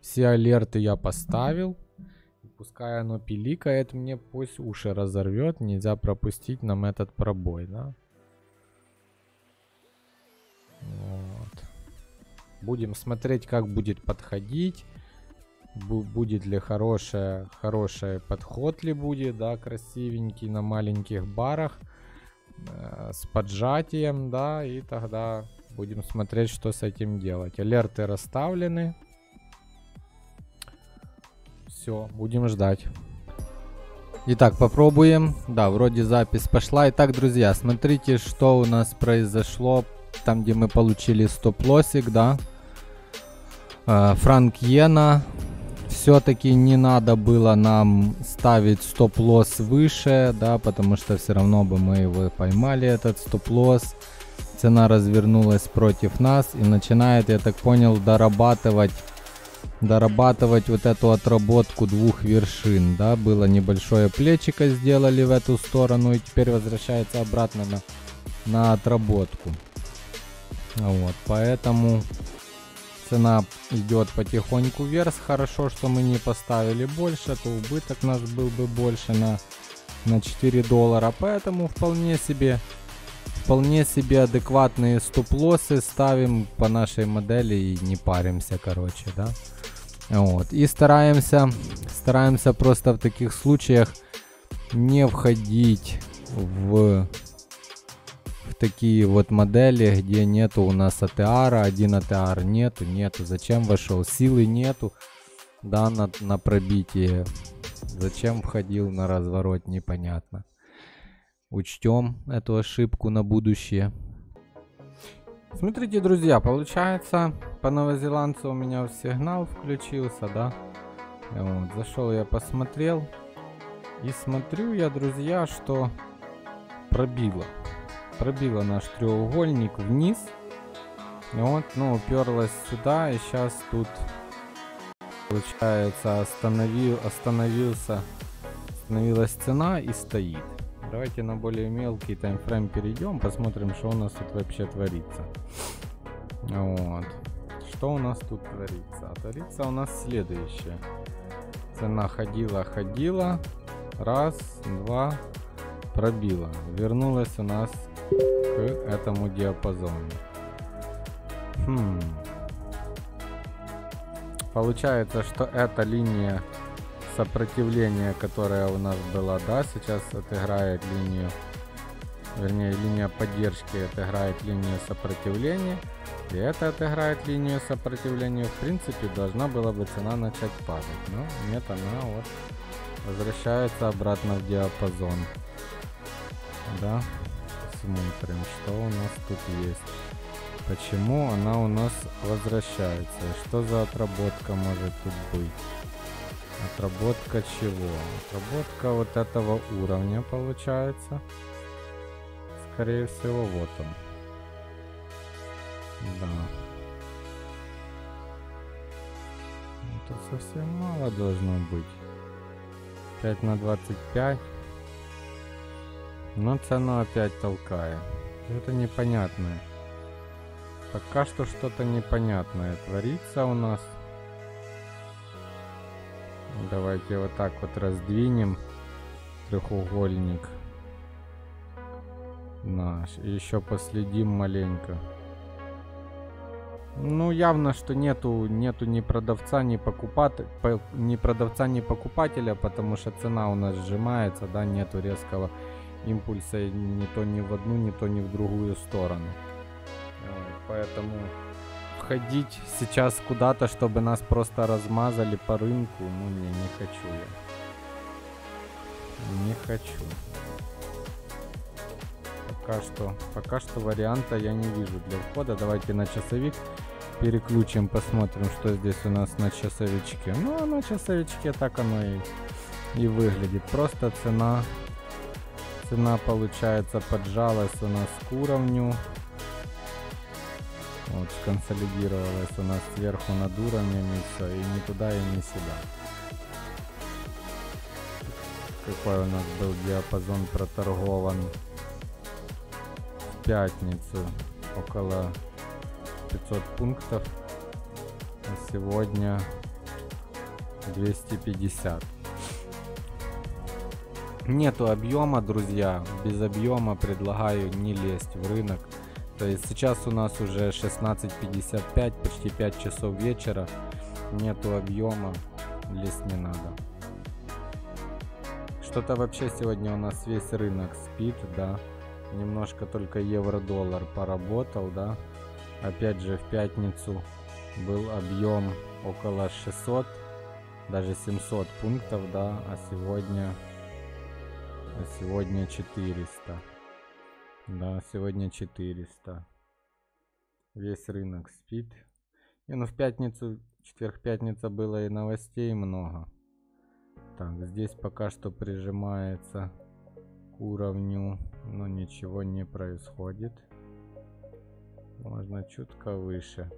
Все алерты я поставил. Пускай оно пиликает мне, пусть уши разорвет. Нельзя пропустить нам этот пробой, да? Вот. Будем смотреть, как будет подходить. Будет ли хороший подход ли будет, да, красивенький на маленьких барах. С поджатием, да, и тогда будем смотреть, что с этим делать. Алерты расставлены. Все, будем ждать. Итак, попробуем. Да, вроде запись пошла. Итак, друзья, смотрите, что у нас произошло. Там, где мы получили стоп-лоссик, да. Франк-иена. Все-таки не надо было нам ставить стоп-лосс выше, да, потому что все равно бы мы его поймали, этот стоп-лосс. Цена развернулась против нас и начинает, я так понял, дорабатывать вот эту отработку двух вершин, да. Было небольшое плечико, сделали в эту сторону, и теперь возвращается обратно на отработку. Вот, поэтому... Цена идет потихоньку вверх. Хорошо, что мы не поставили больше, то убыток наш был бы больше на 4 доллара. Поэтому вполне себе адекватные стоп-лоссы ставим по нашей модели и не паримся, короче, да. Вот. И стараемся просто в таких случаях не входить в такие вот модели, где нету у нас ATR, один ATR нету, зачем вошел, силы нету, да, на пробитие, зачем входил на разворот, непонятно. Учтем эту ошибку на будущее. Смотрите, друзья, получается, по новозеландцу у меня сигнал включился, да, вот, зашел я, посмотрел, и смотрю я, друзья, что пробила наш треугольник вниз, вот, ну, уперлась сюда, и сейчас тут получается остановилась цена и стоит. Давайте на более мелкий таймфрейм перейдем, посмотрим, что у нас тут вообще творится. Вот, что у нас тут творится? Творится у нас следующее: цена ходила, раз, два, пробила, вернулась у нас к этому диапазону. Получается, что эта линия сопротивления, которая у нас была, да, сейчас отыграет линию, вернее, линия поддержки отыграет линию сопротивления, и это отыграет линию сопротивления. В принципе, должна была бы цена начать падать, но нет, она вот возвращается обратно в диапазон, да. Смотрим, что у нас тут есть, почему она у нас возвращается, что за отработка может тут быть, отработка чего, отработка вот этого уровня получается, скорее всего, вот он, да, это совсем мало должно быть, 5 на 25. Но цену опять толкает. Это непонятное. Пока что что-то непонятное творится у нас. Давайте вот так вот раздвинем трехугольник наш. И еще последим маленько. Ну, явно, что нету ни продавца, ни покупателя, потому что цена у нас сжимается, да, нету резкого импульса ни то ни в одну, ни то ни в другую сторону. поэтому ходить сейчас куда-то, чтобы нас просто размазали по рынку, ну не хочу я. Не хочу. Пока что варианта я не вижу для входа. Давайте на часовик переключим, посмотрим, что здесь у нас на часовичке. Ну, а на часовичке так оно и выглядит. Просто цена получается поджалась у нас к уровню. Вот, консолидировалась у нас сверху над уровнем, и все, и не туда, и не сюда. Какой у нас был диапазон проторгован в пятницу? Около 500 пунктов, а сегодня 250. Нету объема, друзья, без объема предлагаю не лезть в рынок. То есть сейчас у нас уже 16:55, почти 5 часов вечера, нету объема, лезть не надо. Что-то вообще сегодня у нас весь рынок спит, да, немножко только евро-доллар поработал, да. Опять же, в пятницу был объем около 600, даже 700 пунктов, да, а сегодня 400. Да, сегодня 400. Весь рынок спит. И ну в пятницу, четверг-пятница, было и новостей много. Так, здесь пока что прижимается к уровню, но ничего не происходит. Можно чутка выше,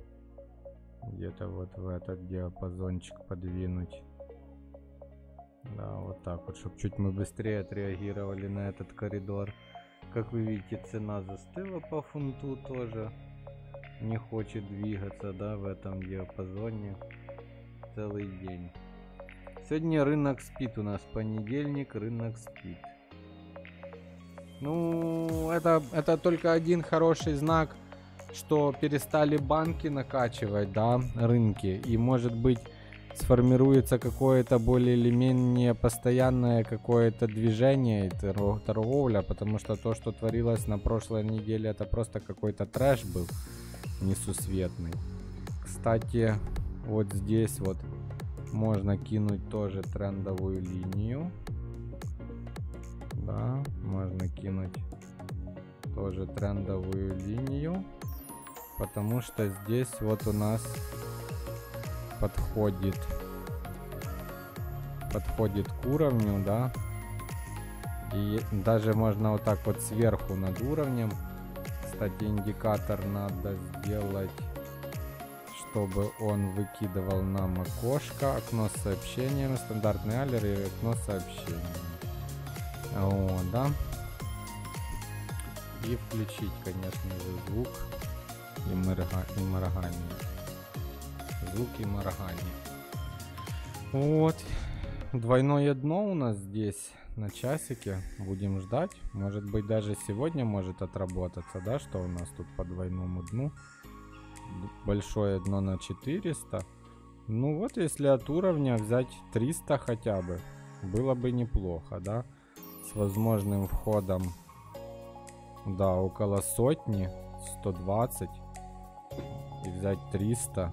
где-то вот в этот диапазончик подвинуть. Да, вот так вот, чтобы чуть мы быстрее отреагировали на этот коридор. Как вы видите, цена застыла по фунту тоже. Не хочет двигаться, да, в этом диапазоне целый день. Сегодня рынок спит у нас, понедельник, рынок спит. Ну, это только один хороший знак, что перестали банки накачивать, да, рынки, и может быть сформируется какое-то более или менее постоянное какое-то движение и торговля, потому что то, что творилось на прошлой неделе, это просто какой-то трэш был несусветный. Кстати, вот здесь вот можно кинуть тоже трендовую линию, да, можно кинуть тоже трендовую линию. Потому что здесь вот у нас подходит к уровню, да, и даже можно вот так вот сверху над уровнем, кстати, индикатор надо сделать, чтобы он выкидывал нам окошко, окно с сообщением, стандартный аллер и окно с сообщением. О, да. И включить, конечно же, звук и моргание. Звук и моргание. Вот. Двойное дно у нас здесь на часике. Будем ждать. Может быть, даже сегодня может отработаться, да, что у нас тут по двойному дну. Большое дно на 400. Ну вот, если от уровня взять 300 хотя бы, было бы неплохо, да. С возможным входом, да, около сотни, 120, и взять 300,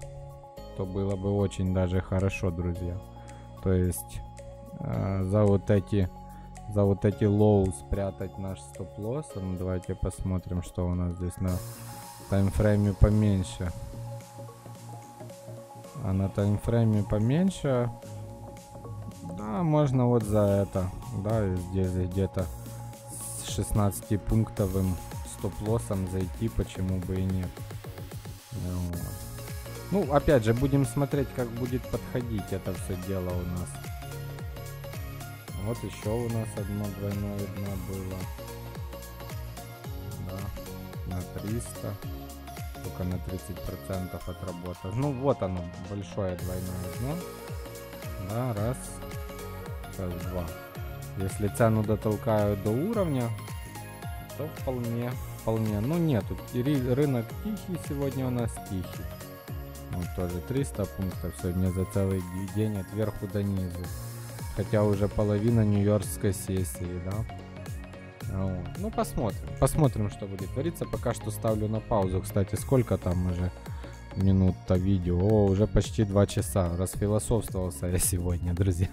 то было бы очень даже хорошо, друзья. То есть за вот эти лоу спрятать наш стоп-лосс. Ну, давайте посмотрим, что у нас здесь на таймфрейме поменьше. А на таймфрейме поменьше, да, можно вот за это, да, и здесь где-то 16 пунктовым стоп-лоссом зайти, почему бы и нет. Ну, опять же, будем смотреть, как будет подходить это все дело у нас. Вот еще у нас одно двойное дно было, да, на 300, только на 30% отработано. Ну вот оно, большое двойное дно, да, раз, два. Если цену дотолкают до уровня, то вполне. Ну нету, рынок тихий сегодня у нас, тихий. Ну, тоже 300 пунктов сегодня за целый день от верху до низу, хотя уже половина нью-йоркской сессии, да. Ну, посмотрим. Посмотрим, что будет твориться. Пока что ставлю на паузу. Кстати, сколько там уже минут-то видео? О, уже почти 2 часа. Расфилософствовался я сегодня, друзья.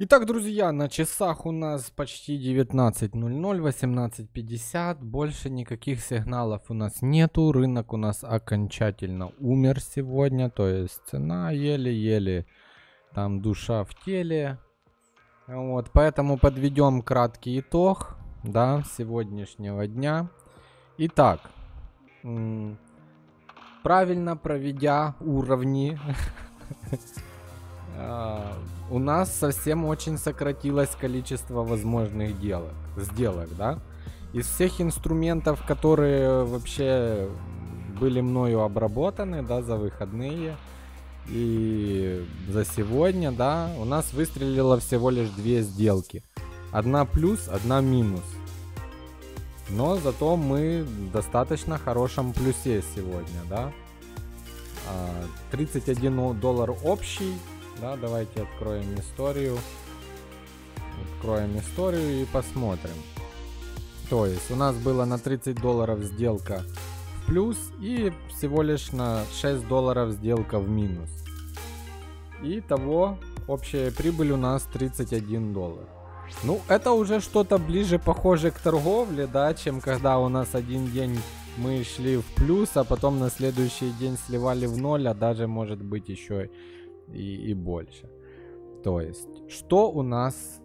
Итак, друзья, на часах у нас почти 19:00, 18:50. Больше никаких сигналов у нас нету. Рынок у нас окончательно умер сегодня. То есть цена еле-еле, там душа в теле. Вот, поэтому подведем краткий итог, да, сегодняшнего дня. Итак, правильно проведя уровни, у нас совсем очень сократилось количество возможных сделок, да. Из всех инструментов, которые вообще были мною обработаны, да, за выходные и за сегодня, да, у нас выстрелило всего лишь 2 сделки. Одна плюс, одна минус. Но зато мы в достаточно хорошем плюсе сегодня, да. 31 доллар общий, да, давайте откроем историю. Откроем историю и посмотрим. То есть у нас было на 30 долларов сделка плюс и всего лишь на 6 долларов сделка в минус. Итого общая прибыль у нас 31 доллар. Ну, это уже что-то ближе похоже к торговле, да, чем когда у нас один день мы шли в плюс, а потом на следующий день сливали в ноль, а даже может быть еще и больше. То есть, что у нас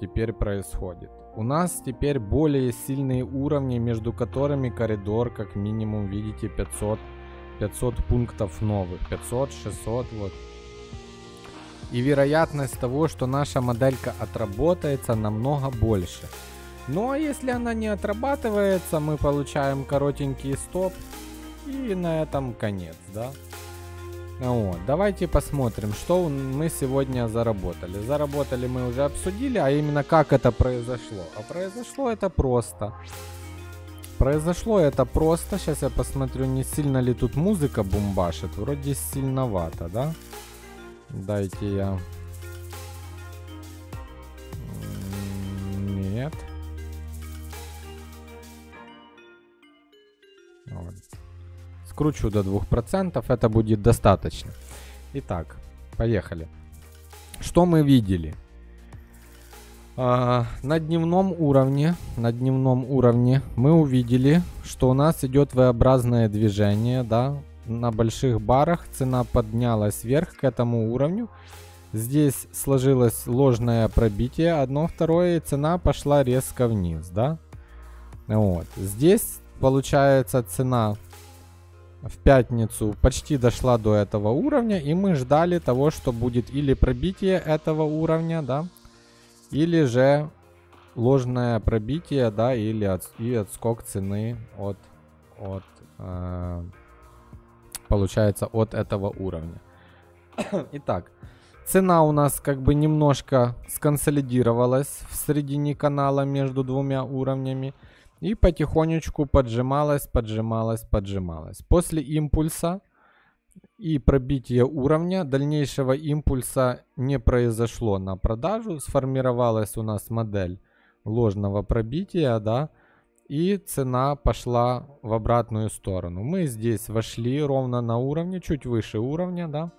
теперь происходит? У нас теперь более сильные уровни, между которыми коридор, как минимум, видите, 500 пунктов новых, 500, 600, вот. И вероятность того, что наша моделька отработается, намного больше. Ну, а если она не отрабатывается, мы получаем коротенький стоп, и на этом конец, да. Вот, давайте посмотрим, что мы сегодня заработали. Заработали мы уже обсудили, а именно как это произошло. А произошло это просто. Произошло это просто. Сейчас я посмотрю, не сильно ли тут музыка бомбашит. Вроде сильновато, да? Дайте я... Нет. Вот. Скручу до 2%, это будет достаточно. Итак, поехали. Что мы видели? На дневном уровне мы увидели, что у нас идет V-образное движение, да, на больших барах цена поднялась вверх к этому уровню. Здесь сложилось ложное пробитие, одно, второе, и цена пошла резко вниз, да. Вот. Здесь, получается, цена в пятницу почти дошла до этого уровня, и мы ждали того, что будет или пробитие этого уровня, да, или же ложное пробитие, да, или отскок цены получается, от этого уровня. Итак, цена у нас как бы немножко сконсолидировалась в середине канала между двумя уровнями. И потихонечку поджималась. После импульса и пробития уровня дальнейшего импульса не произошло на продажу. Сформировалась у нас модель ложного пробития, да, и цена пошла в обратную сторону. Мы здесь вошли ровно на уровне, чуть выше уровня, да.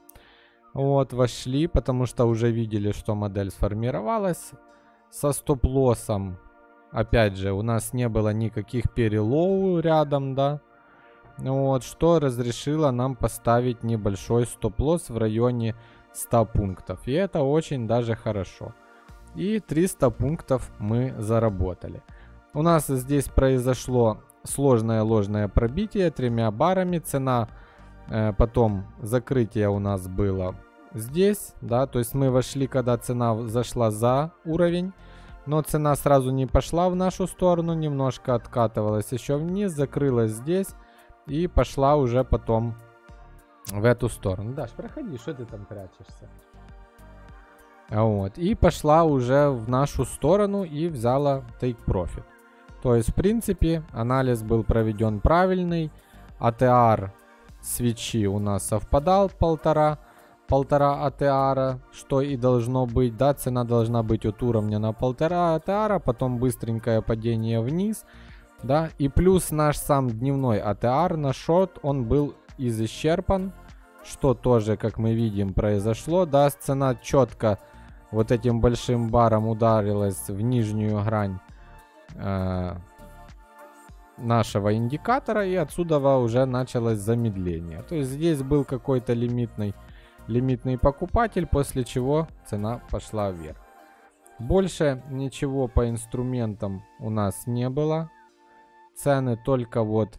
Вот, вошли, потому что уже видели, что модель сформировалась со стоп-лоссом. Опять же, у нас не было никаких перелоу рядом, да. Вот, что разрешило нам поставить небольшой стоп-лосс в районе 100 пунктов. И это очень даже хорошо. И 300 пунктов мы заработали. У нас здесь произошло сложное ложное пробитие 3 барами. Цена, потом закрытие у нас было здесь, да. То есть мы вошли, когда цена зашла за уровень. Но цена сразу не пошла в нашу сторону, немножко откатывалась еще вниз, закрылась здесь и пошла уже потом в эту сторону. Даш, проходи, что ты там прячешься? Вот, и пошла уже в нашу сторону и взяла take profit. То есть, в принципе, анализ был проведен правильный. ATR свечи у нас совпадал 1,5. 1,5 АТР, что и должно быть, да, цена должна быть от уровня на 1,5 АТР, потом быстренькое падение вниз, да, и плюс наш сам дневной АТР на шорт, он был изчерпан, что тоже, как мы видим, произошло, да, цена четко вот этим большим баром ударилась в нижнюю грань нашего индикатора, и отсюда уже началось замедление. То есть здесь был какой-то лимитный покупатель, после чего цена пошла вверх. Больше ничего по инструментам у нас не было. Цены только вот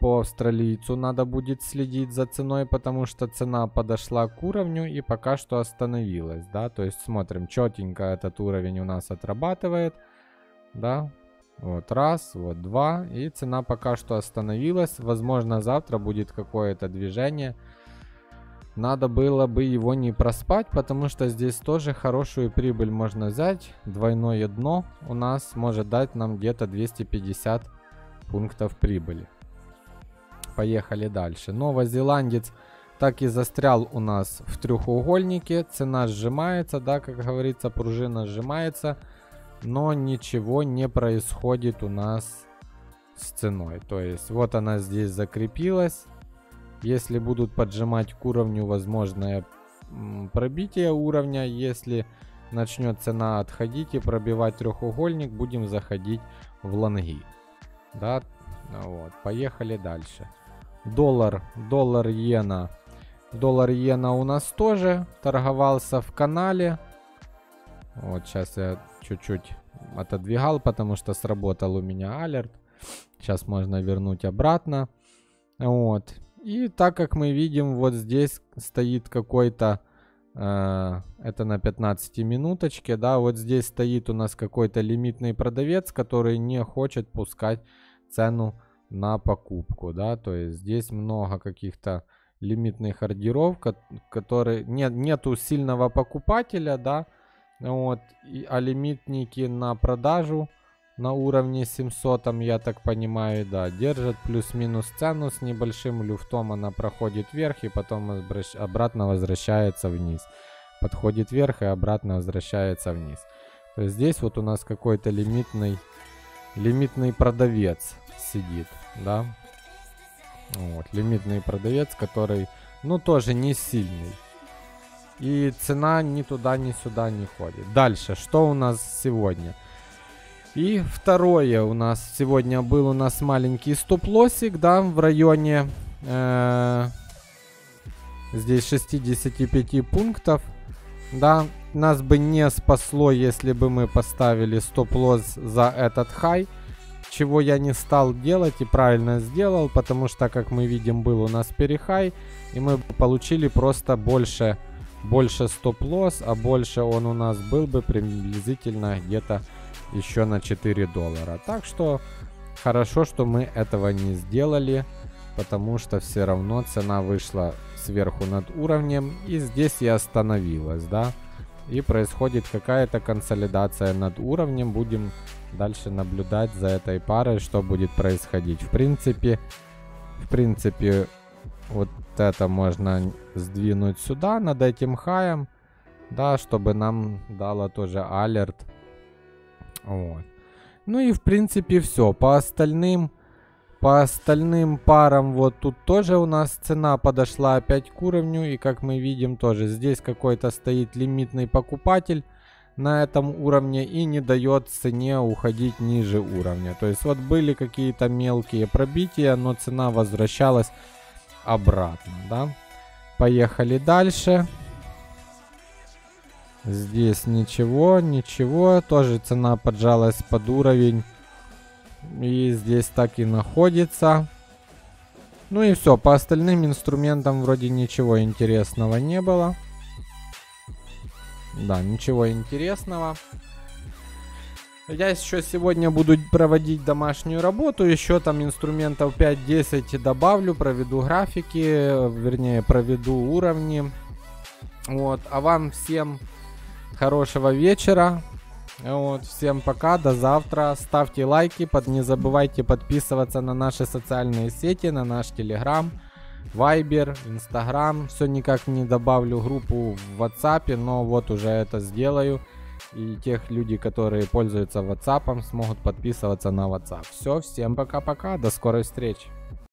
по австралийцу надо будет следить за ценой, потому что цена подошла к уровню и пока что остановилась, да, то есть смотрим, четенько этот уровень у нас отрабатывает, да, вот раз, вот два, и цена пока что остановилась, возможно, завтра будет какое-то движение. Надо было бы его не проспать, потому что здесь тоже хорошую прибыль можно взять. Двойное дно у нас может дать нам где-то 250 пунктов прибыли. Поехали дальше. Новозеландец так и застрял у нас в треугольнике. Цена сжимается, да, как говорится, пружина сжимается. Но ничего не происходит у нас с ценой. То есть вот она здесь закрепилась. Если будут поджимать к уровню, возможное пробитие уровня. Если начнет цена отходить и пробивать треугольник, будем заходить в лонги. Да? Вот. Поехали дальше. Доллар-иена. Доллар-иена у нас тоже торговался в канале. Вот сейчас я чуть-чуть отодвигал, потому что сработал у меня алерт. Сейчас можно вернуть обратно. Вот. И так как мы видим, вот здесь стоит какой-то, это на 15 минуточке, да, вот здесь стоит у нас какой-то лимитный продавец, который не хочет пускать цену на покупку, да, то есть здесь много каких-то лимитных ордеров, которые, нету сильного покупателя, да, вот, а лимитники на продажу на уровне 700, я так понимаю, да, держит плюс-минус цену, с небольшим люфтом она проходит вверх и потом обратно возвращается вниз. Подходит вверх и обратно возвращается вниз. То есть здесь вот у нас какой-то лимитный продавец сидит, да. Вот, лимитный продавец, который, ну, тоже не сильный. И цена ни туда, ни сюда не ходит. Дальше, что у нас сегодня? И второе у нас сегодня был у нас маленький стоп-лоссик, да, в районе здесь 65 пунктов, да, нас бы не спасло, если бы мы поставили стоп-лосс за этот хай, чего я не стал делать и правильно сделал, потому что, как мы видим, был у нас перехай, и мы получили просто больше стоп-лосс, а больше он у нас был бы приблизительно где-то еще на 4 доллара. Так что хорошо, что мы этого не сделали, потому что все равно цена вышла сверху над уровнем, и здесь я остановилась, да, и происходит какая-то консолидация над уровнем. Будем дальше наблюдать за этой парой, что будет происходить. В принципе вот это можно сдвинуть сюда над этим хаем, да, чтобы нам дало тоже алерт. Вот. Ну и в принципе все. По остальным парам вот тут тоже у нас цена подошла опять к уровню. И как мы видим, тоже здесь какой-то стоит лимитный покупатель на этом уровне и не дает цене уходить ниже уровня. То есть вот были какие-то мелкие пробития, но цена возвращалась обратно, да? Поехали дальше. Здесь ничего, тоже цена поджалась под уровень, и здесь так и находится. Ну и все, по остальным инструментам вроде ничего интересного не было. Да, ничего интересного. Я еще сегодня буду проводить домашнюю работу, еще там инструментов 5-10 добавлю, проведу графики, вернее проведу уровни. Вот, а вам всем хорошего вечера. Вот, всем пока, до завтра. Ставьте лайки, не забывайте подписываться на наши социальные сети, на наш Телеграм. Вайбер, Instagram. Все никак не добавлю группу в WhatsApp, но вот уже это сделаю. И тех людей, которые пользуются WhatsApp, смогут подписываться на WhatsApp. Все, всем пока-пока, до скорой встречи.